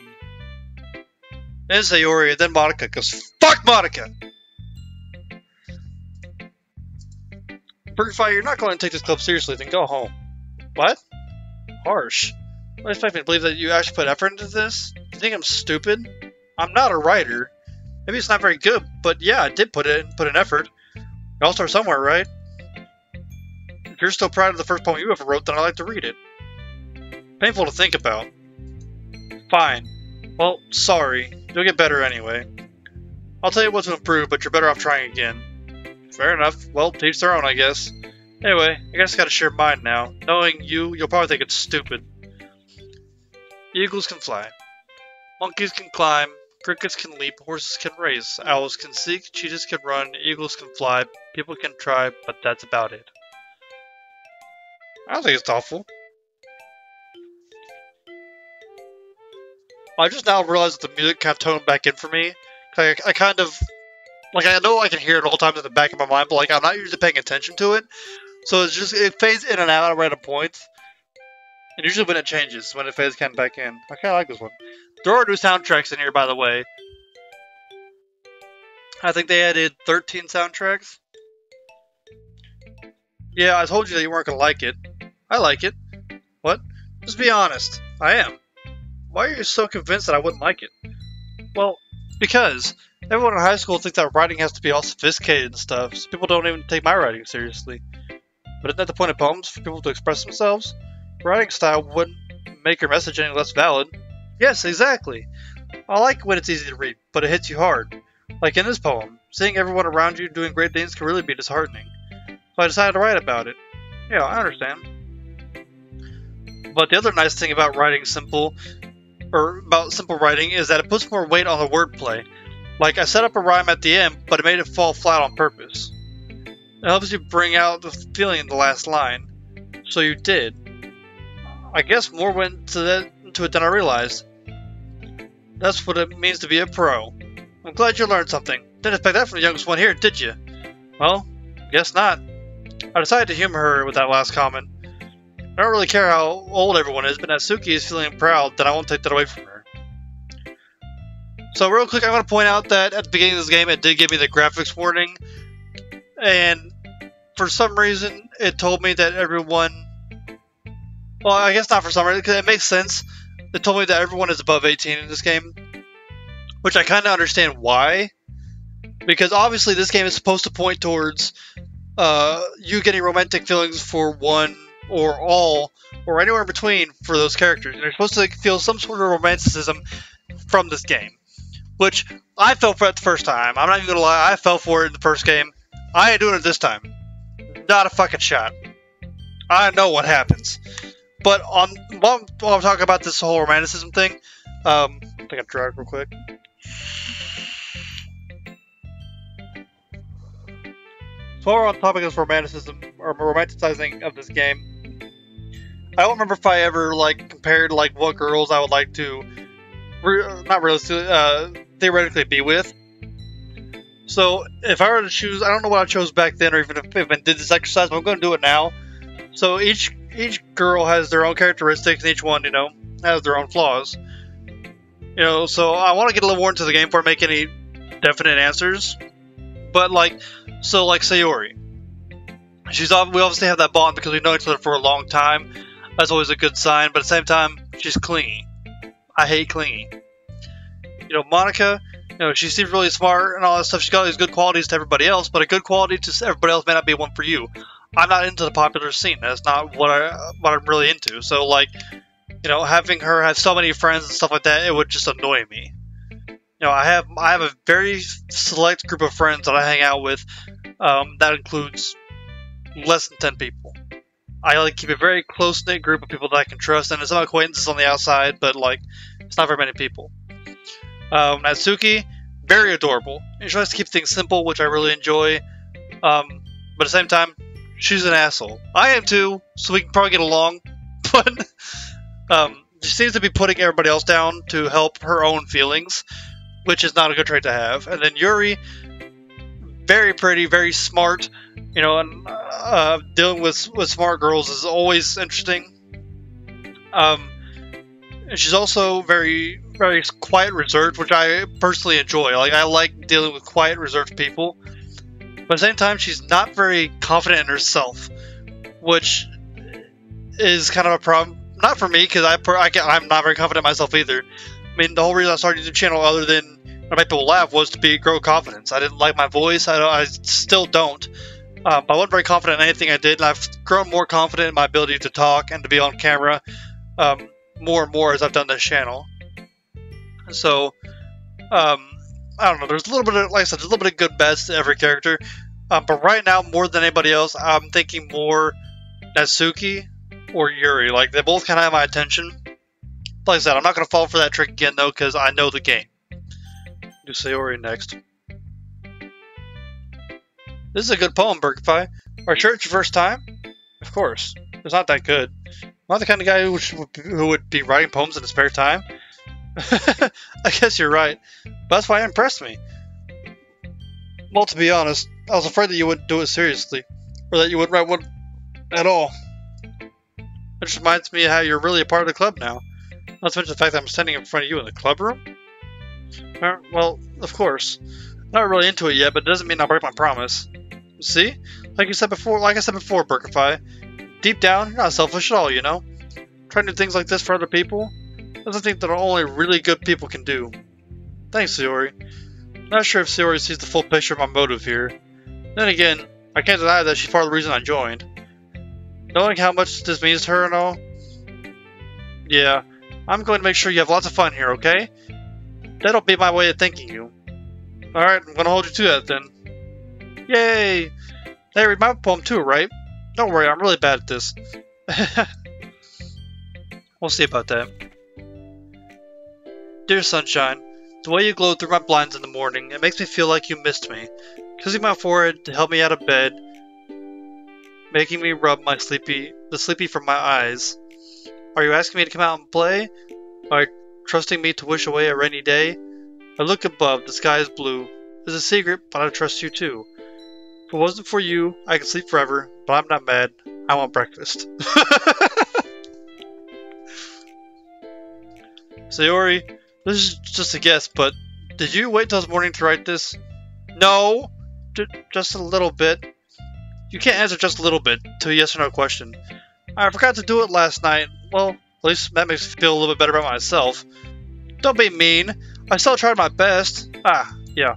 Then Sayori, then Monika, cause fuck Monika! Burkify, you're not going to take this club seriously, then go home. What? Harsh. I expect me to believe that you actually put effort into this? Do you think I'm stupid? I'm not a writer. Maybe it's not very good, but yeah, I did put in effort. We all start somewhere, right? If you're still proud of the first poem you ever wrote, then I'd like to read it. Painful to think about. Fine. Well, sorry. You'll get better anyway. I'll tell you what to improve, but you're better off trying again. Fair enough. Well, to each their own, I guess. Anyway, I guess I gotta share mine now. Knowing you, you'll probably think it's stupid. Eagles can fly. Monkeys can climb. Crickets can leap. Horses can race. Owls can seek. Cheetahs can run. Eagles can fly. People can try, but that's about it. I don't think it's awful. I just now realized that the music kind of toned back in for me. I kind of... Like, I know I can hear it all the time in the back of my mind, but, like, I'm not usually paying attention to it. So it's just, it fades in and out at random points. And usually when it changes, when it fades kind of back in. I kind of like this one. There are new soundtracks in here, by the way. I think they added 13 soundtracks. Yeah, I told you that you weren't going to like it. I like it. What? Just be honest. I am. Why are you so convinced that I wouldn't like it? Well, because... Everyone in high school thinks that writing has to be all sophisticated and stuff, so people don't even take my writing seriously. But isn't that the point of poems, for people to express themselves? Writing style wouldn't make your message any less valid. Yes, exactly. I like when it's easy to read, but it hits you hard. Like in this poem, seeing everyone around you doing great things can really be disheartening. So I decided to write about it. Yeah, I understand. But the other nice thing about simple writing is that it puts more weight on the wordplay. Like, I set up a rhyme at the end, but it made it fall flat on purpose. It helps you bring out the feeling in the last line. So you did. I guess more went into it than I realized. That's what it means to be a pro. I'm glad you learned something. Didn't expect that from the youngest one here, did you? Well, guess not. I decided to humor her with that last comment. I don't really care how old everyone is, but Natsuki is feeling proud that I won't take that away from her. So real quick, I want to point out that at the beginning of this game, it did give me the graphics warning. And for some reason, it told me that everyone... Well, I guess not for some reason, because it makes sense. It told me that everyone is above 18 in this game. Which I kind of understand why. Because obviously this game is supposed to point towards you getting romantic feelings for one or all, or anywhere in between for those characters. And you're supposed to feel some sort of romanticism from this game. Which, I fell for it the first time. I'm not even going to lie, I fell for it in the first game. I ain't doing it this time. Not a fucking shot. I know what happens. But while I'm talking about this whole romanticism thing, I think I'll try it real quick. So while we're on the topic of romanticism, or romanticizing of this game, I don't remember if I ever, compared, what girls I would like to, theoretically be with. So, if I were to choose, I don't know what I chose back then, or even if I did this exercise, but I'm going to do it now. So, each girl has their own characteristics, and each one, has their own flaws. So I want to get a little more into the game before I make any definite answers. But, so Sayori. We obviously have that bond because we've known each other for a long time. That's always a good sign, but at the same time, she's clingy. I hate clingy. Monika, she seems really smart and all that stuff. She's got all these good qualities to everybody else, but a good quality to everybody else may not be one for you. I'm not into the popular scene. That's not what I'm really into. So, having her have so many friends and stuff like that, it would just annoy me. I have a very select group of friends that I hang out with. That includes less than 10 people. I keep a very close-knit group of people that I can trust, and it's not acquaintances on the outside, but it's not very many people. Natsuki, very adorable. She likes to keep things simple, which I really enjoy. But at the same time, she's an asshole. I am too, so we can probably get along, but... She seems to be putting everybody else down to help her own feelings, which is not a good trait to have. And then Yuri, very pretty, very smart, and dealing with smart girls is always interesting. She's also very, very quiet, reserved, which I personally enjoy. I like dealing with quiet, reserved people. But at the same time, she's not very confident in herself, which is kind of a problem. Not for me, because I'm not very confident in myself either. I mean, the whole reason I started a YouTube channel, other than to make people laugh, was to grow confidence. I didn't like my voice. I still don't. But I wasn't very confident in anything I did, and I've grown more confident in my ability to talk and to be on camera more and more as I've done this channel. So, I don't know. There's a little bit of, there's a little bit of good bads to every character. But right now, more than anybody else, I'm thinking more Natsuki or Yuri. They both kind of have my attention. Like I said, I'm not going to fall for that trick again, though, because I know the game. Do Sayori next. This is a good poem, Burkify. Are you sure it's your first time? Of course. It's not that good. I'm not the kind of guy who would be writing poems in his spare time. I guess you're right. But that's why it impressed me. Well, to be honest, I was afraid that you wouldn't do it seriously. Or that you wouldn't write one at all. Which reminds me of how you're really a part of the club now. Not to mention the fact that I'm standing in front of you in the club room? Well, of course. I'm not really into it yet, but it doesn't mean I'll break my promise. See? Like I said before, Burkify, deep down, you're not selfish at all, Trying to do things like this for other people? That's a thing that only really good people can do. Thanks, Sayori. I'm not sure if Sayori sees the full picture of my motive here. Then again, I can't deny that she's part of the reason I joined. Knowing how much this means to her and all? Yeah, I'm going to make sure you have lots of fun here, okay? That'll be my way of thanking you. Alright, I'm gonna hold you to that then. Yay! They read my poem too, right? Don't worry, I'm really bad at this. We'll see about that. Dear sunshine, the way you glowed through my blinds in the morning, it makes me feel like you missed me. Kissing my forehead to help me out of bed, making me rub my sleepy from my eyes. Are you asking me to come out and play? Are you trusting me to wish away a rainy day? I look above, the sky is blue. It's a secret, but I trust you too. If it wasn't for you, I could sleep forever, but I'm not mad. I want breakfast. Sayori, this is just a guess, but did you wait till this morning to write this? No, just a little bit. You can't answer just a little bit to a yes or no question. I forgot to do it last night. Well, at least that makes me feel a little bit better about myself. Don't be mean. I still tried my best. Ah, yeah.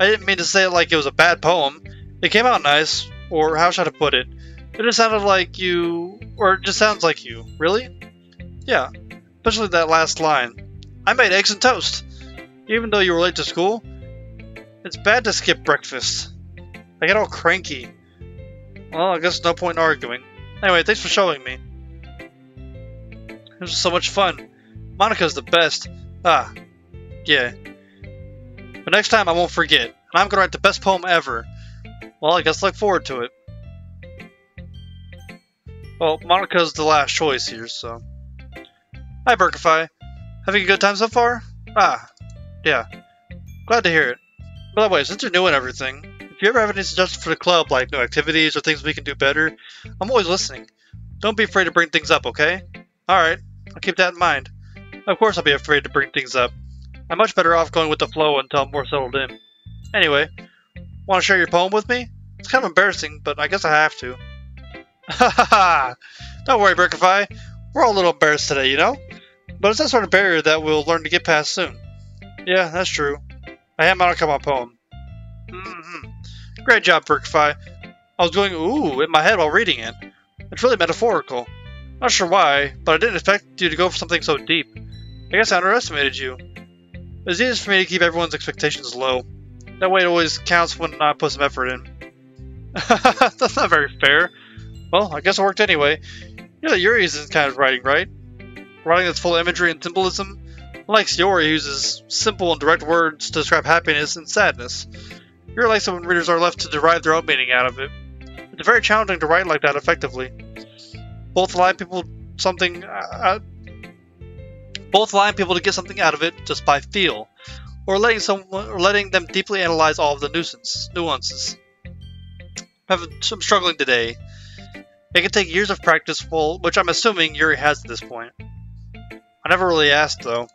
I didn't mean to say it like it was a bad poem. It came out nice, or how should I put it? It just sounded like you, or it just sounds like you. Really? Yeah, especially that last line. I made eggs and toast. Even though you were late to school, it's bad to skip breakfast. I get all cranky. Well, I guess no point in arguing. Anyway, thanks for showing me. It was so much fun. Monika's the best. Ah, yeah. But next time I won't forget, and I'm gonna write the best poem ever. Well, I guess look forward to it. Well, Monika's the last choice here, so. Hi, Burkify. Having a good time so far? Ah, yeah. Glad to hear it. By the way, since you're new and everything, if you ever have any suggestions for the club, like new activities or things we can do better, I'm always listening. Don't be afraid to bring things up, okay? Alright, I'll keep that in mind. Of course I'll be afraid to bring things up. I'm much better off going with the flow until I'm more settled in. Anyway, want to share your poem with me? It's kind of embarrassing, but I guess I have to. Ha ha ha! Don't worry, Burkify. We're all a little embarrassed today, you know? But it's that sort of barrier that we'll learn to get past soon. Yeah, that's true. I am out of my poem. Mm-hmm. Great job, Burkify. I was going ooh in my head while reading it. It's really metaphorical. Not sure why, but I didn't expect you to go for something so deep. I guess I underestimated you. It's easiest for me to keep everyone's expectations low. That way it always counts when I put some effort in. That's not very fair. Well, I guess it worked anyway. You know that Yuri isn't kind of writing, right? Writing that's full of imagery and symbolism? Unlike Sayori, who uses simple and direct words to describe happiness and sadness. Yuri likes it when readers are left to derive their own meaning out of it. It's very challenging to write like that effectively. Both allowing people to get something out of it just by feel, or letting them deeply analyze all of the nuances. I'm struggling today. It can take years of practice, well, which I'm assuming Yuri has at this point. I never really asked though.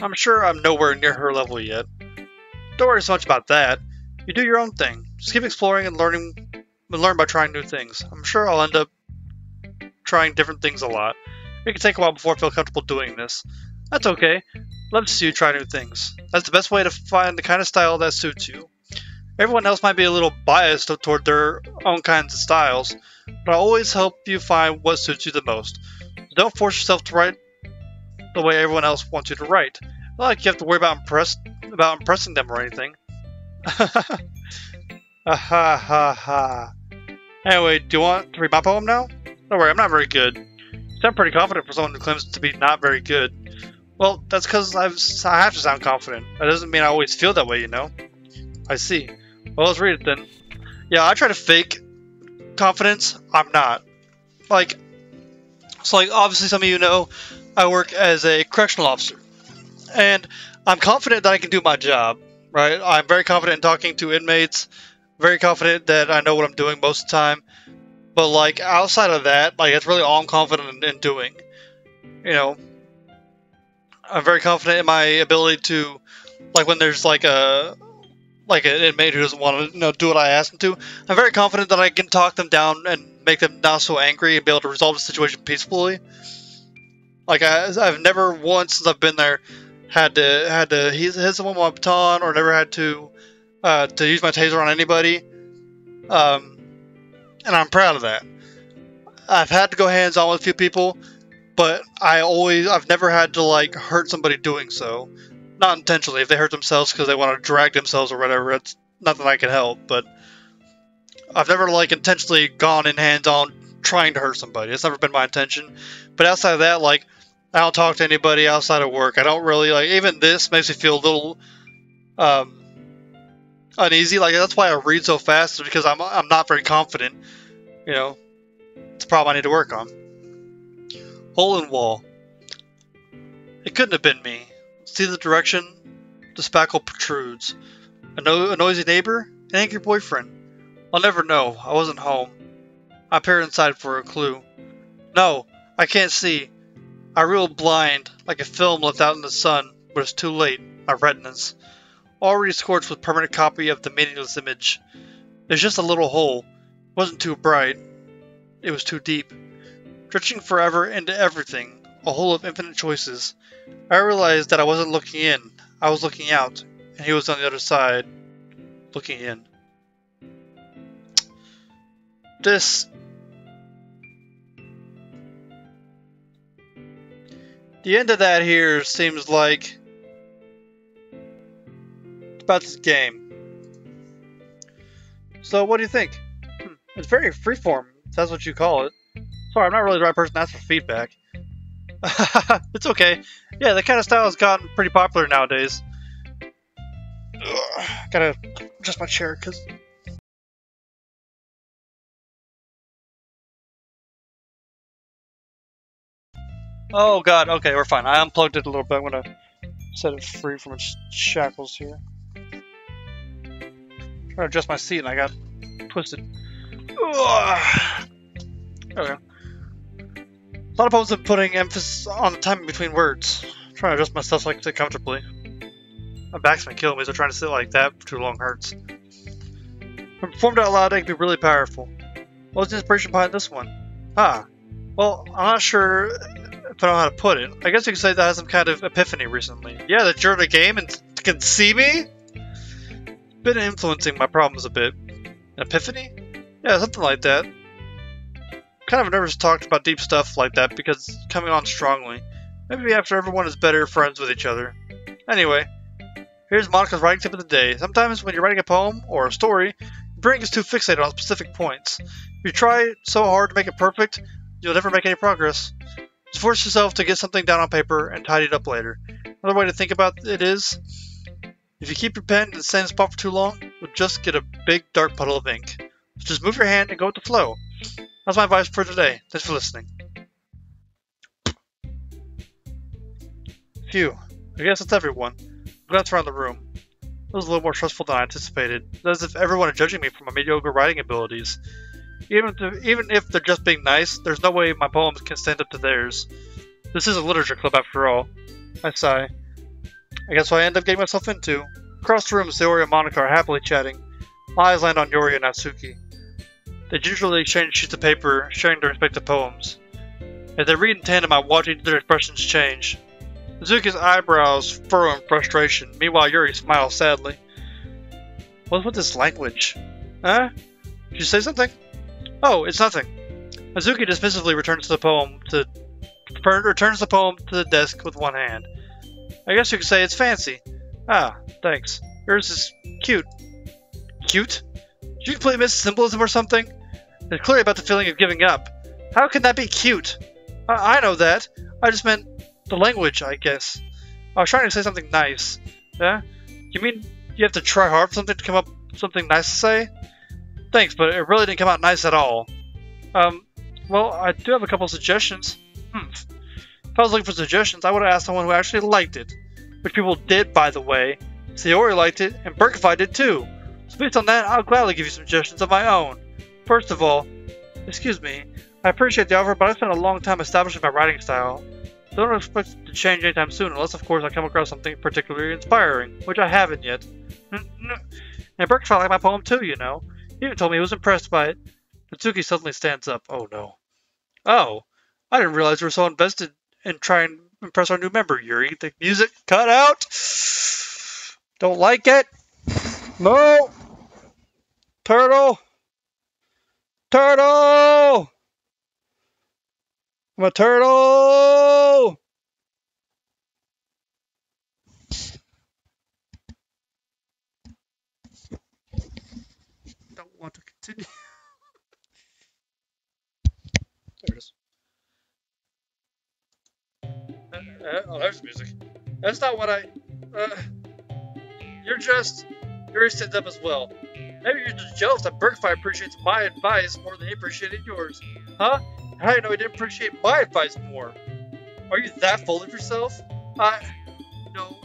I'm sure I'm nowhere near her level yet. Don't worry so much about that. You do your own thing. Just keep exploring and learn by trying new things. I'm sure I'll end up trying different things a lot. It can take a while before I feel comfortable doing this. That's okay. Love to see you try new things. That's the best way to find the kind of style that suits you. Everyone else might be a little biased toward their own kinds of styles, but I'll always help you find what suits you the most. Don't force yourself to write the way everyone else wants you to write. Not like you have to worry about impressing them or anything. Ha ha ha ha. Anyway, do you want to read my poem now? Don't worry, I'm not very good. I'm pretty confident for someone who claims to be not very good. Well, that's because I have to sound confident. That doesn't mean I always feel that way, you know? I see. Well, let's read it then. Yeah, I try to fake confidence. I'm not. So obviously some of you know, I work as a correctional officer. And I'm confident that I can do my job, right? I'm very confident in talking to inmates. Very confident that I know what I'm doing most of the time. But, outside of that, that's really all I'm confident in doing. You know, I'm very confident in my ability to, when there's, an inmate who doesn't want to, do what I ask them to. I'm very confident that I can talk them down and make them not so angry and be able to resolve the situation peacefully. I've never once, since I've been there, had to hit someone with a baton or never had to use my taser on anybody. And I'm proud of that. I've had to go hands-on with a few people, but I've never had to hurt somebody doing so. Not intentionally. If they hurt themselves because they want to drag themselves or whatever, it's nothing I can help. But I've never, like, intentionally gone in hands-on trying to hurt somebody. It's never been my intention. But outside of that, like, I don't talk to anybody outside of work. I don't really, like, even this makes me feel a little uneasy. Like, that's why I read so fast, because I'm not very confident. You know, it's a problem I need to work on. Hole in wall. It couldn't have been me. See the direction the spackle protrudes. A noisy neighbor? An angry boyfriend? I'll never know. I wasn't home. I peered inside for a clue. No, I can't see. I reel blind, like a film left out in the sun, but it's too late. My retinas. Already scorched with permanent copy of the meaningless image. There's just a little hole. It wasn't too bright. It was too deep. Stretching forever into everything. A hole of infinite choices. I realized that I wasn't looking in. I was looking out. And he was on the other side, looking in. This... The end of that here seems like... It's about this game. So what do you think? It's very freeform, if that's what you call it. Sorry, I'm not really the right person to ask for feedback. It's okay. Yeah, that kind of style has gotten pretty popular nowadays. Ugh, gotta adjust my chair, because... Oh god, okay, we're fine. I unplugged it a little bit. I'm gonna set it free from its shackles here. I'm trying to adjust my seat and I got twisted. Ugh. Okay. A lot of poems are putting emphasis on the timing between words. I'm trying to adjust my stuff so I can sit comfortably. My back's gonna kill me, so trying to sit like that for too long hurts. When performed out loud, it can be really powerful. What was the inspiration behind this one? Ah. Well, I'm not sure if I know how to put it. I guess you could say that I had some kind of epiphany recently. Yeah, that you're in a game and can see me? Been influencing my problems a bit. An epiphany? Yeah, something like that. Kind of nervous to talk about deep stuff like that because it's coming on strongly. Maybe after everyone is better friends with each other. Anyway, here's Monika's writing tip of the day. Sometimes when you're writing a poem or a story, your brain gets too fixated on specific points. If you try so hard to make it perfect, you'll never make any progress. Just force yourself to get something down on paper and tidy it up later. Another way to think about it is, if you keep your pen in the same spot for too long, you'll just get a big dark puddle of ink. So just move your hand and go with the flow. That's my advice for today. Thanks for listening. Phew. I guess that's everyone. I'm glad around the room. It was a little more stressful than I anticipated. It's as if everyone is judging me for my mediocre writing abilities. Even if they're just being nice, there's no way my poems can stand up to theirs. This is a literature club after all. I sigh. I guess what I end up getting myself into. Across the room, Sayori and Monika are happily chatting. My eyes land on Yuri and Natsuki. They usually exchange sheets of paper, sharing their respective poems. As they read in tandem, I watch each of their expressions change. Natsuki's eyebrows furrow in frustration, meanwhile Yuri smiles sadly. What's with this language? Huh? Did you say something? Oh, it's nothing. Natsuki dismissively returns the poem to the desk with one hand. I guess you could say it's fancy. Ah, thanks. Yours is cute. Cute? Did you completely miss symbolism or something? It's clearly about the feeling of giving up. How can that be cute? I know that. I just meant the language, I guess. I was trying to say something nice. Yeah? You mean you have to try hard for something to come up with something nice to say? Thanks, but it really didn't come out nice at all. Well, I do have a couple suggestions. If I was looking for suggestions, I would have asked someone who actually liked it. Which people did, by the way. Sayori liked it, and Burkify did too. So based on that, I'll gladly give you suggestions of my own. First of all, excuse me, I appreciate the offer, but I spent a long time establishing my writing style. So I don't expect it to change anytime soon, unless of course I come across something particularly inspiring, which I haven't yet. And Burkify liked my poem too, you know. He even told me he was impressed by it. Natsuki suddenly stands up. Oh no. Oh, I didn't realize we were so invested in trying to impress our new member, Yuri. The music cut out. Don't like it. No. Turtle. Turtle. I'm a turtle. don't want to continue. There it is. Oh, there's music. That's not what I... you're just... Yuri stands up as well. Maybe you're just jealous that Burkify appreciates my advice more than he appreciated yours. Huh? How do you know he didn't appreciate my advice more? Are you that full of yourself? No.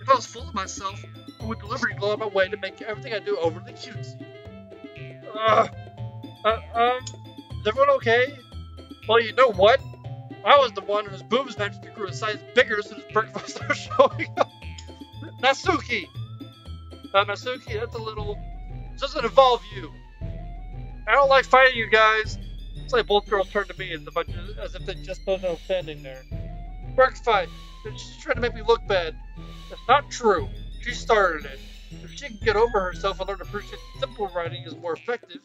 If I was full of myself, I would deliberately go on my way to make everything I do overly cutesy. Is everyone okay? Well, you know what? I was the one whose boobs magically grew a size bigger as soon as Burkify started showing up. Natsuki! Natsuki, that's a little... It doesn't involve you. I don't like fighting you guys. It's like both girls turned to me as if they just don't know standing there. Burkify, she's trying to make me look bad. That's not true. She started it. If she can get over herself and learn to appreciate simple writing is more effective,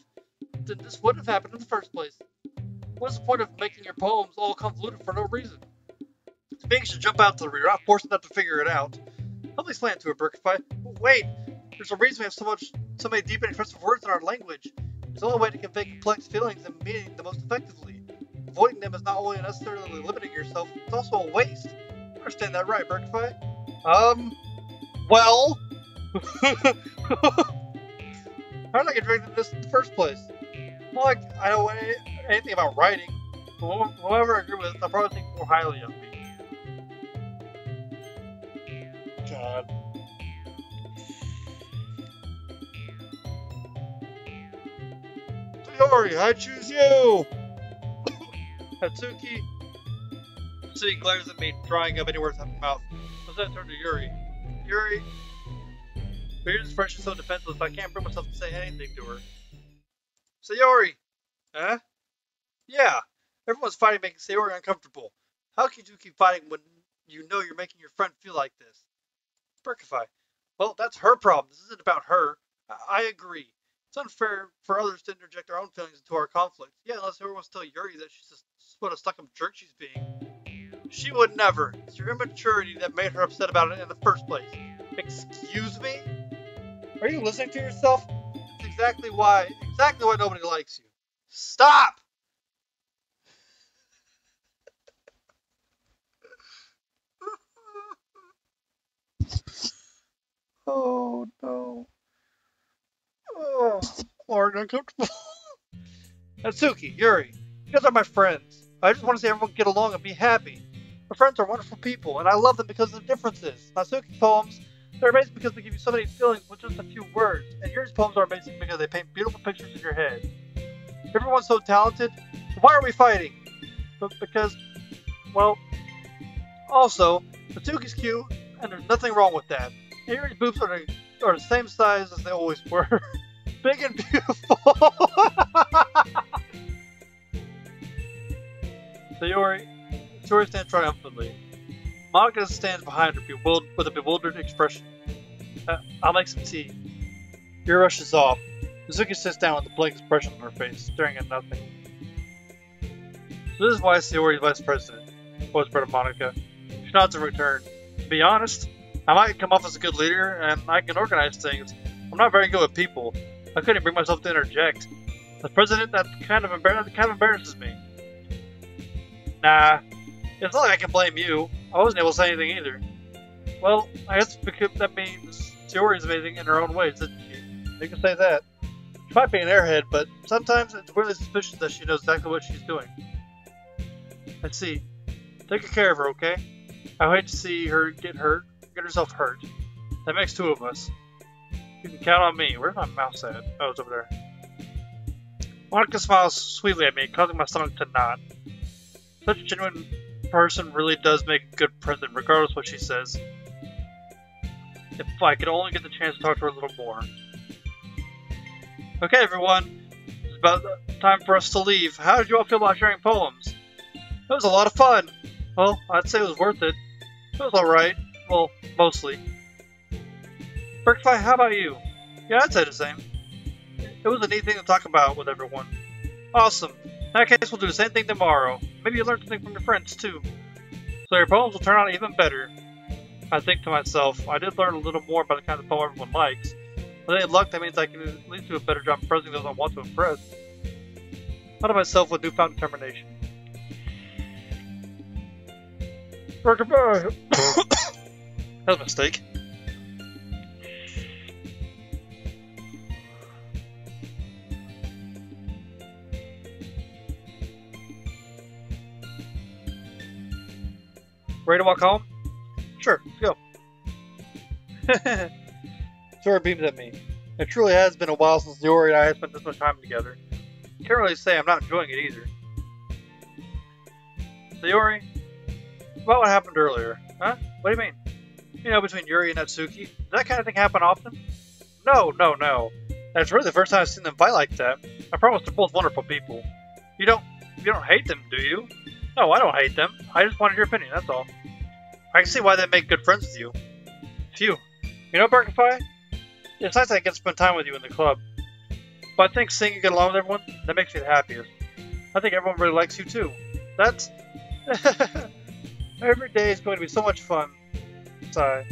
then this wouldn't have happened in the first place. What's the point of making your poems all convoluted for no reason? To me, you should jump out to the reader. I'm forcing them to figure it out. Help me explain it to her, Burkify. Wait, there's a reason we have so many deep and expressive words in our language. It's the only way to convey complex feelings and meaning the most effectively. Avoiding them is not only unnecessarily limiting yourself, it's also a waste. You understand that right, Burkify? Well... How did I get dragged into this in the first place? Not like I don't know anything about writing, but whoever I agree with, they'll probably think more highly of me. God. Sayori, I choose you! Natsuki. Natsuki glares at me, drying up any words out of my mouth. Let's then turn to Yuri. Yuri. Yuri's expression is so defenseless, I can't bring myself to say anything to her. Sayori! Huh? Yeah. Everyone's fighting making Sayori uncomfortable. How can you keep fighting when you know you're making your friend feel like this? Burkify. Well, that's her problem. This isn't about her. I agree. It's unfair for others to interject their own feelings into our conflict. Yeah, unless everyone's telling Yuri that she's just what a stuck-up jerk she's being. She would never. It's your immaturity that made her upset about it in the first place. Excuse me? Are you listening to yourself? That's exactly why nobody likes you. Stop! Oh, no. Oh, Lord, uncomfortable. Natsuki, Yuri, you guys are my friends. I just want to see everyone get along and be happy. My friends are wonderful people, and I love them because of the differences. Natsuki's poems, they're amazing because they give you so many feelings with just a few words, and Yuri's poems are amazing because they paint beautiful pictures in your head. Everyone's so talented, so why are we fighting? But because, well, also, Natsuki's cute, and there's nothing wrong with that. And Yuri's boobs are the same size as they always were. Big and beautiful. Sayori stands triumphantly. Monika stands behind her with a bewildered expression. I'll make some tea. Yuri rushes off. Natsuki sits down with a blank expression on her face, staring at nothing. So this is why Sayori is vice president, whispered to Monika. She nods in return. To be honest, I might come off as a good leader, and I can organize things. I'm not very good with people. I couldn't bring myself to interject. As president, that kind of embarrasses me. Nah, it's not like I can blame you. I wasn't able to say anything either. Well, I guess because that means Sayori's amazing in her own ways, isn't she? You can say that. She might be an airhead, but sometimes it's really suspicious that she knows exactly what she's doing. Let's see. Take good care of her, okay? I hate to see her get herself hurt. That makes two of us. You can count on me. Where's my mouse at? Oh, it's over there. Monika smiles sweetly at me, causing my stomach to nod. Such a genuine person really does make a good president, regardless of what she says. If I could only get the chance to talk to her a little more. Okay, everyone. It's about time for us to leave. How did you all feel about sharing poems? It was a lot of fun. Well, I'd say it was worth it. It was alright. Well, mostly. Burkify, how about you? Yeah, I'd say the same. It was a neat thing to talk about with everyone. Awesome. In that case, we'll do the same thing tomorrow. Maybe you'll learn something from your friends, too. So your poems will turn out even better. I think to myself, I did learn a little more about the kind of poem everyone likes. When I get luck, that means I can at least do a better job impressing those I want to impress. Out of myself with newfound determination. Burkify! That was a mistake. Ready to walk home? Sure, let's go. Sayori beams at me. It truly has been a while since Yuri and I have spent this much time together. Can't really say I'm not enjoying it either. Sayori, about what happened earlier, huh? What do you mean? You know, between Yuri and Natsuki, does that kind of thing happen often? No. That's really the first time I've seen them fight like that. I promise they're both wonderful people. You don't hate them, do you? No, I don't hate them. I just wanted your opinion, that's all. I can see why they make good friends with you. Phew. You know, Burkify? It's nice I can spend time with you in the club. But I think seeing you get along with everyone, that makes me the happiest. I think everyone really likes you too. That's... Every day is going to be so much fun. Sigh.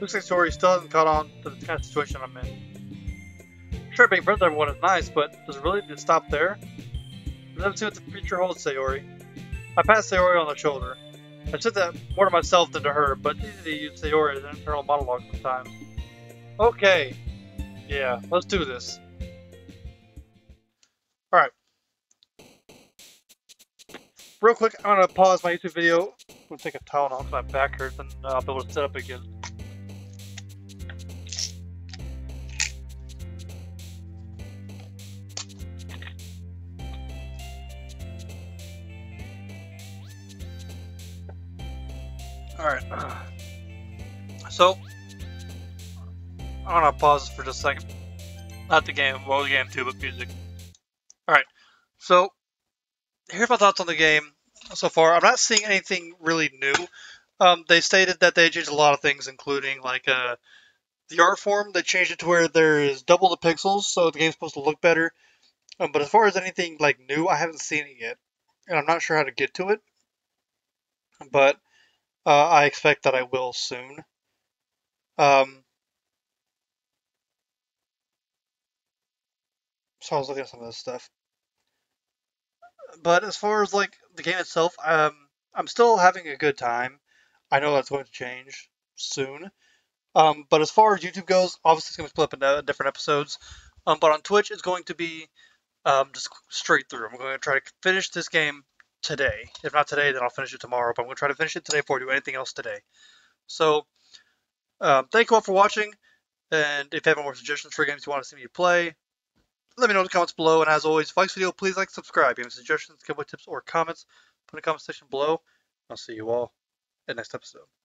Looks like Sayori still hasn't caught on to the kind of situation I'm in. Sure, being friends with everyone is nice, but does it really need to stop there? Let's see what the future holds, Sayori. I passed Sayori on the shoulder. I said that more to myself than to her, but it's easy to use Sayori as an internal monologue sometimes. Okay. Yeah, let's do this. Alright. Real quick, I'm going to pause my YouTube video. I'm going to take a towel off my back hurts and I'll be able to set up again. Alright, so I'm gonna pause for just a second. Not the game, well the game too, but music. Alright, so here's my thoughts on the game so far. I'm not seeing anything really new. They stated that they changed a lot of things, including like the art form. They changed it to where there is double the pixels, so the game's supposed to look better. But as far as anything like new, I haven't seen it yet, and I'm not sure how to get to it. But I expect that I will soon. So I was looking at some of this stuff. But as far as like the game itself, I'm still having a good time. I know that's going to change soon. But as far as YouTube goes, obviously it's going to split up into different episodes. But on Twitch, it's going to be just straight through. I'm going to try to finish this game today. If not today, then I'll finish it tomorrow, but I'm going to try to finish it today before I do anything else today. So, thank you all for watching, and if you have more suggestions for games you want to see me play, let me know in the comments below, and as always, if you like this video, please like, subscribe. If you have any suggestions, giveaway tips, or comments, put in the comment section below. I'll see you all in the next episode.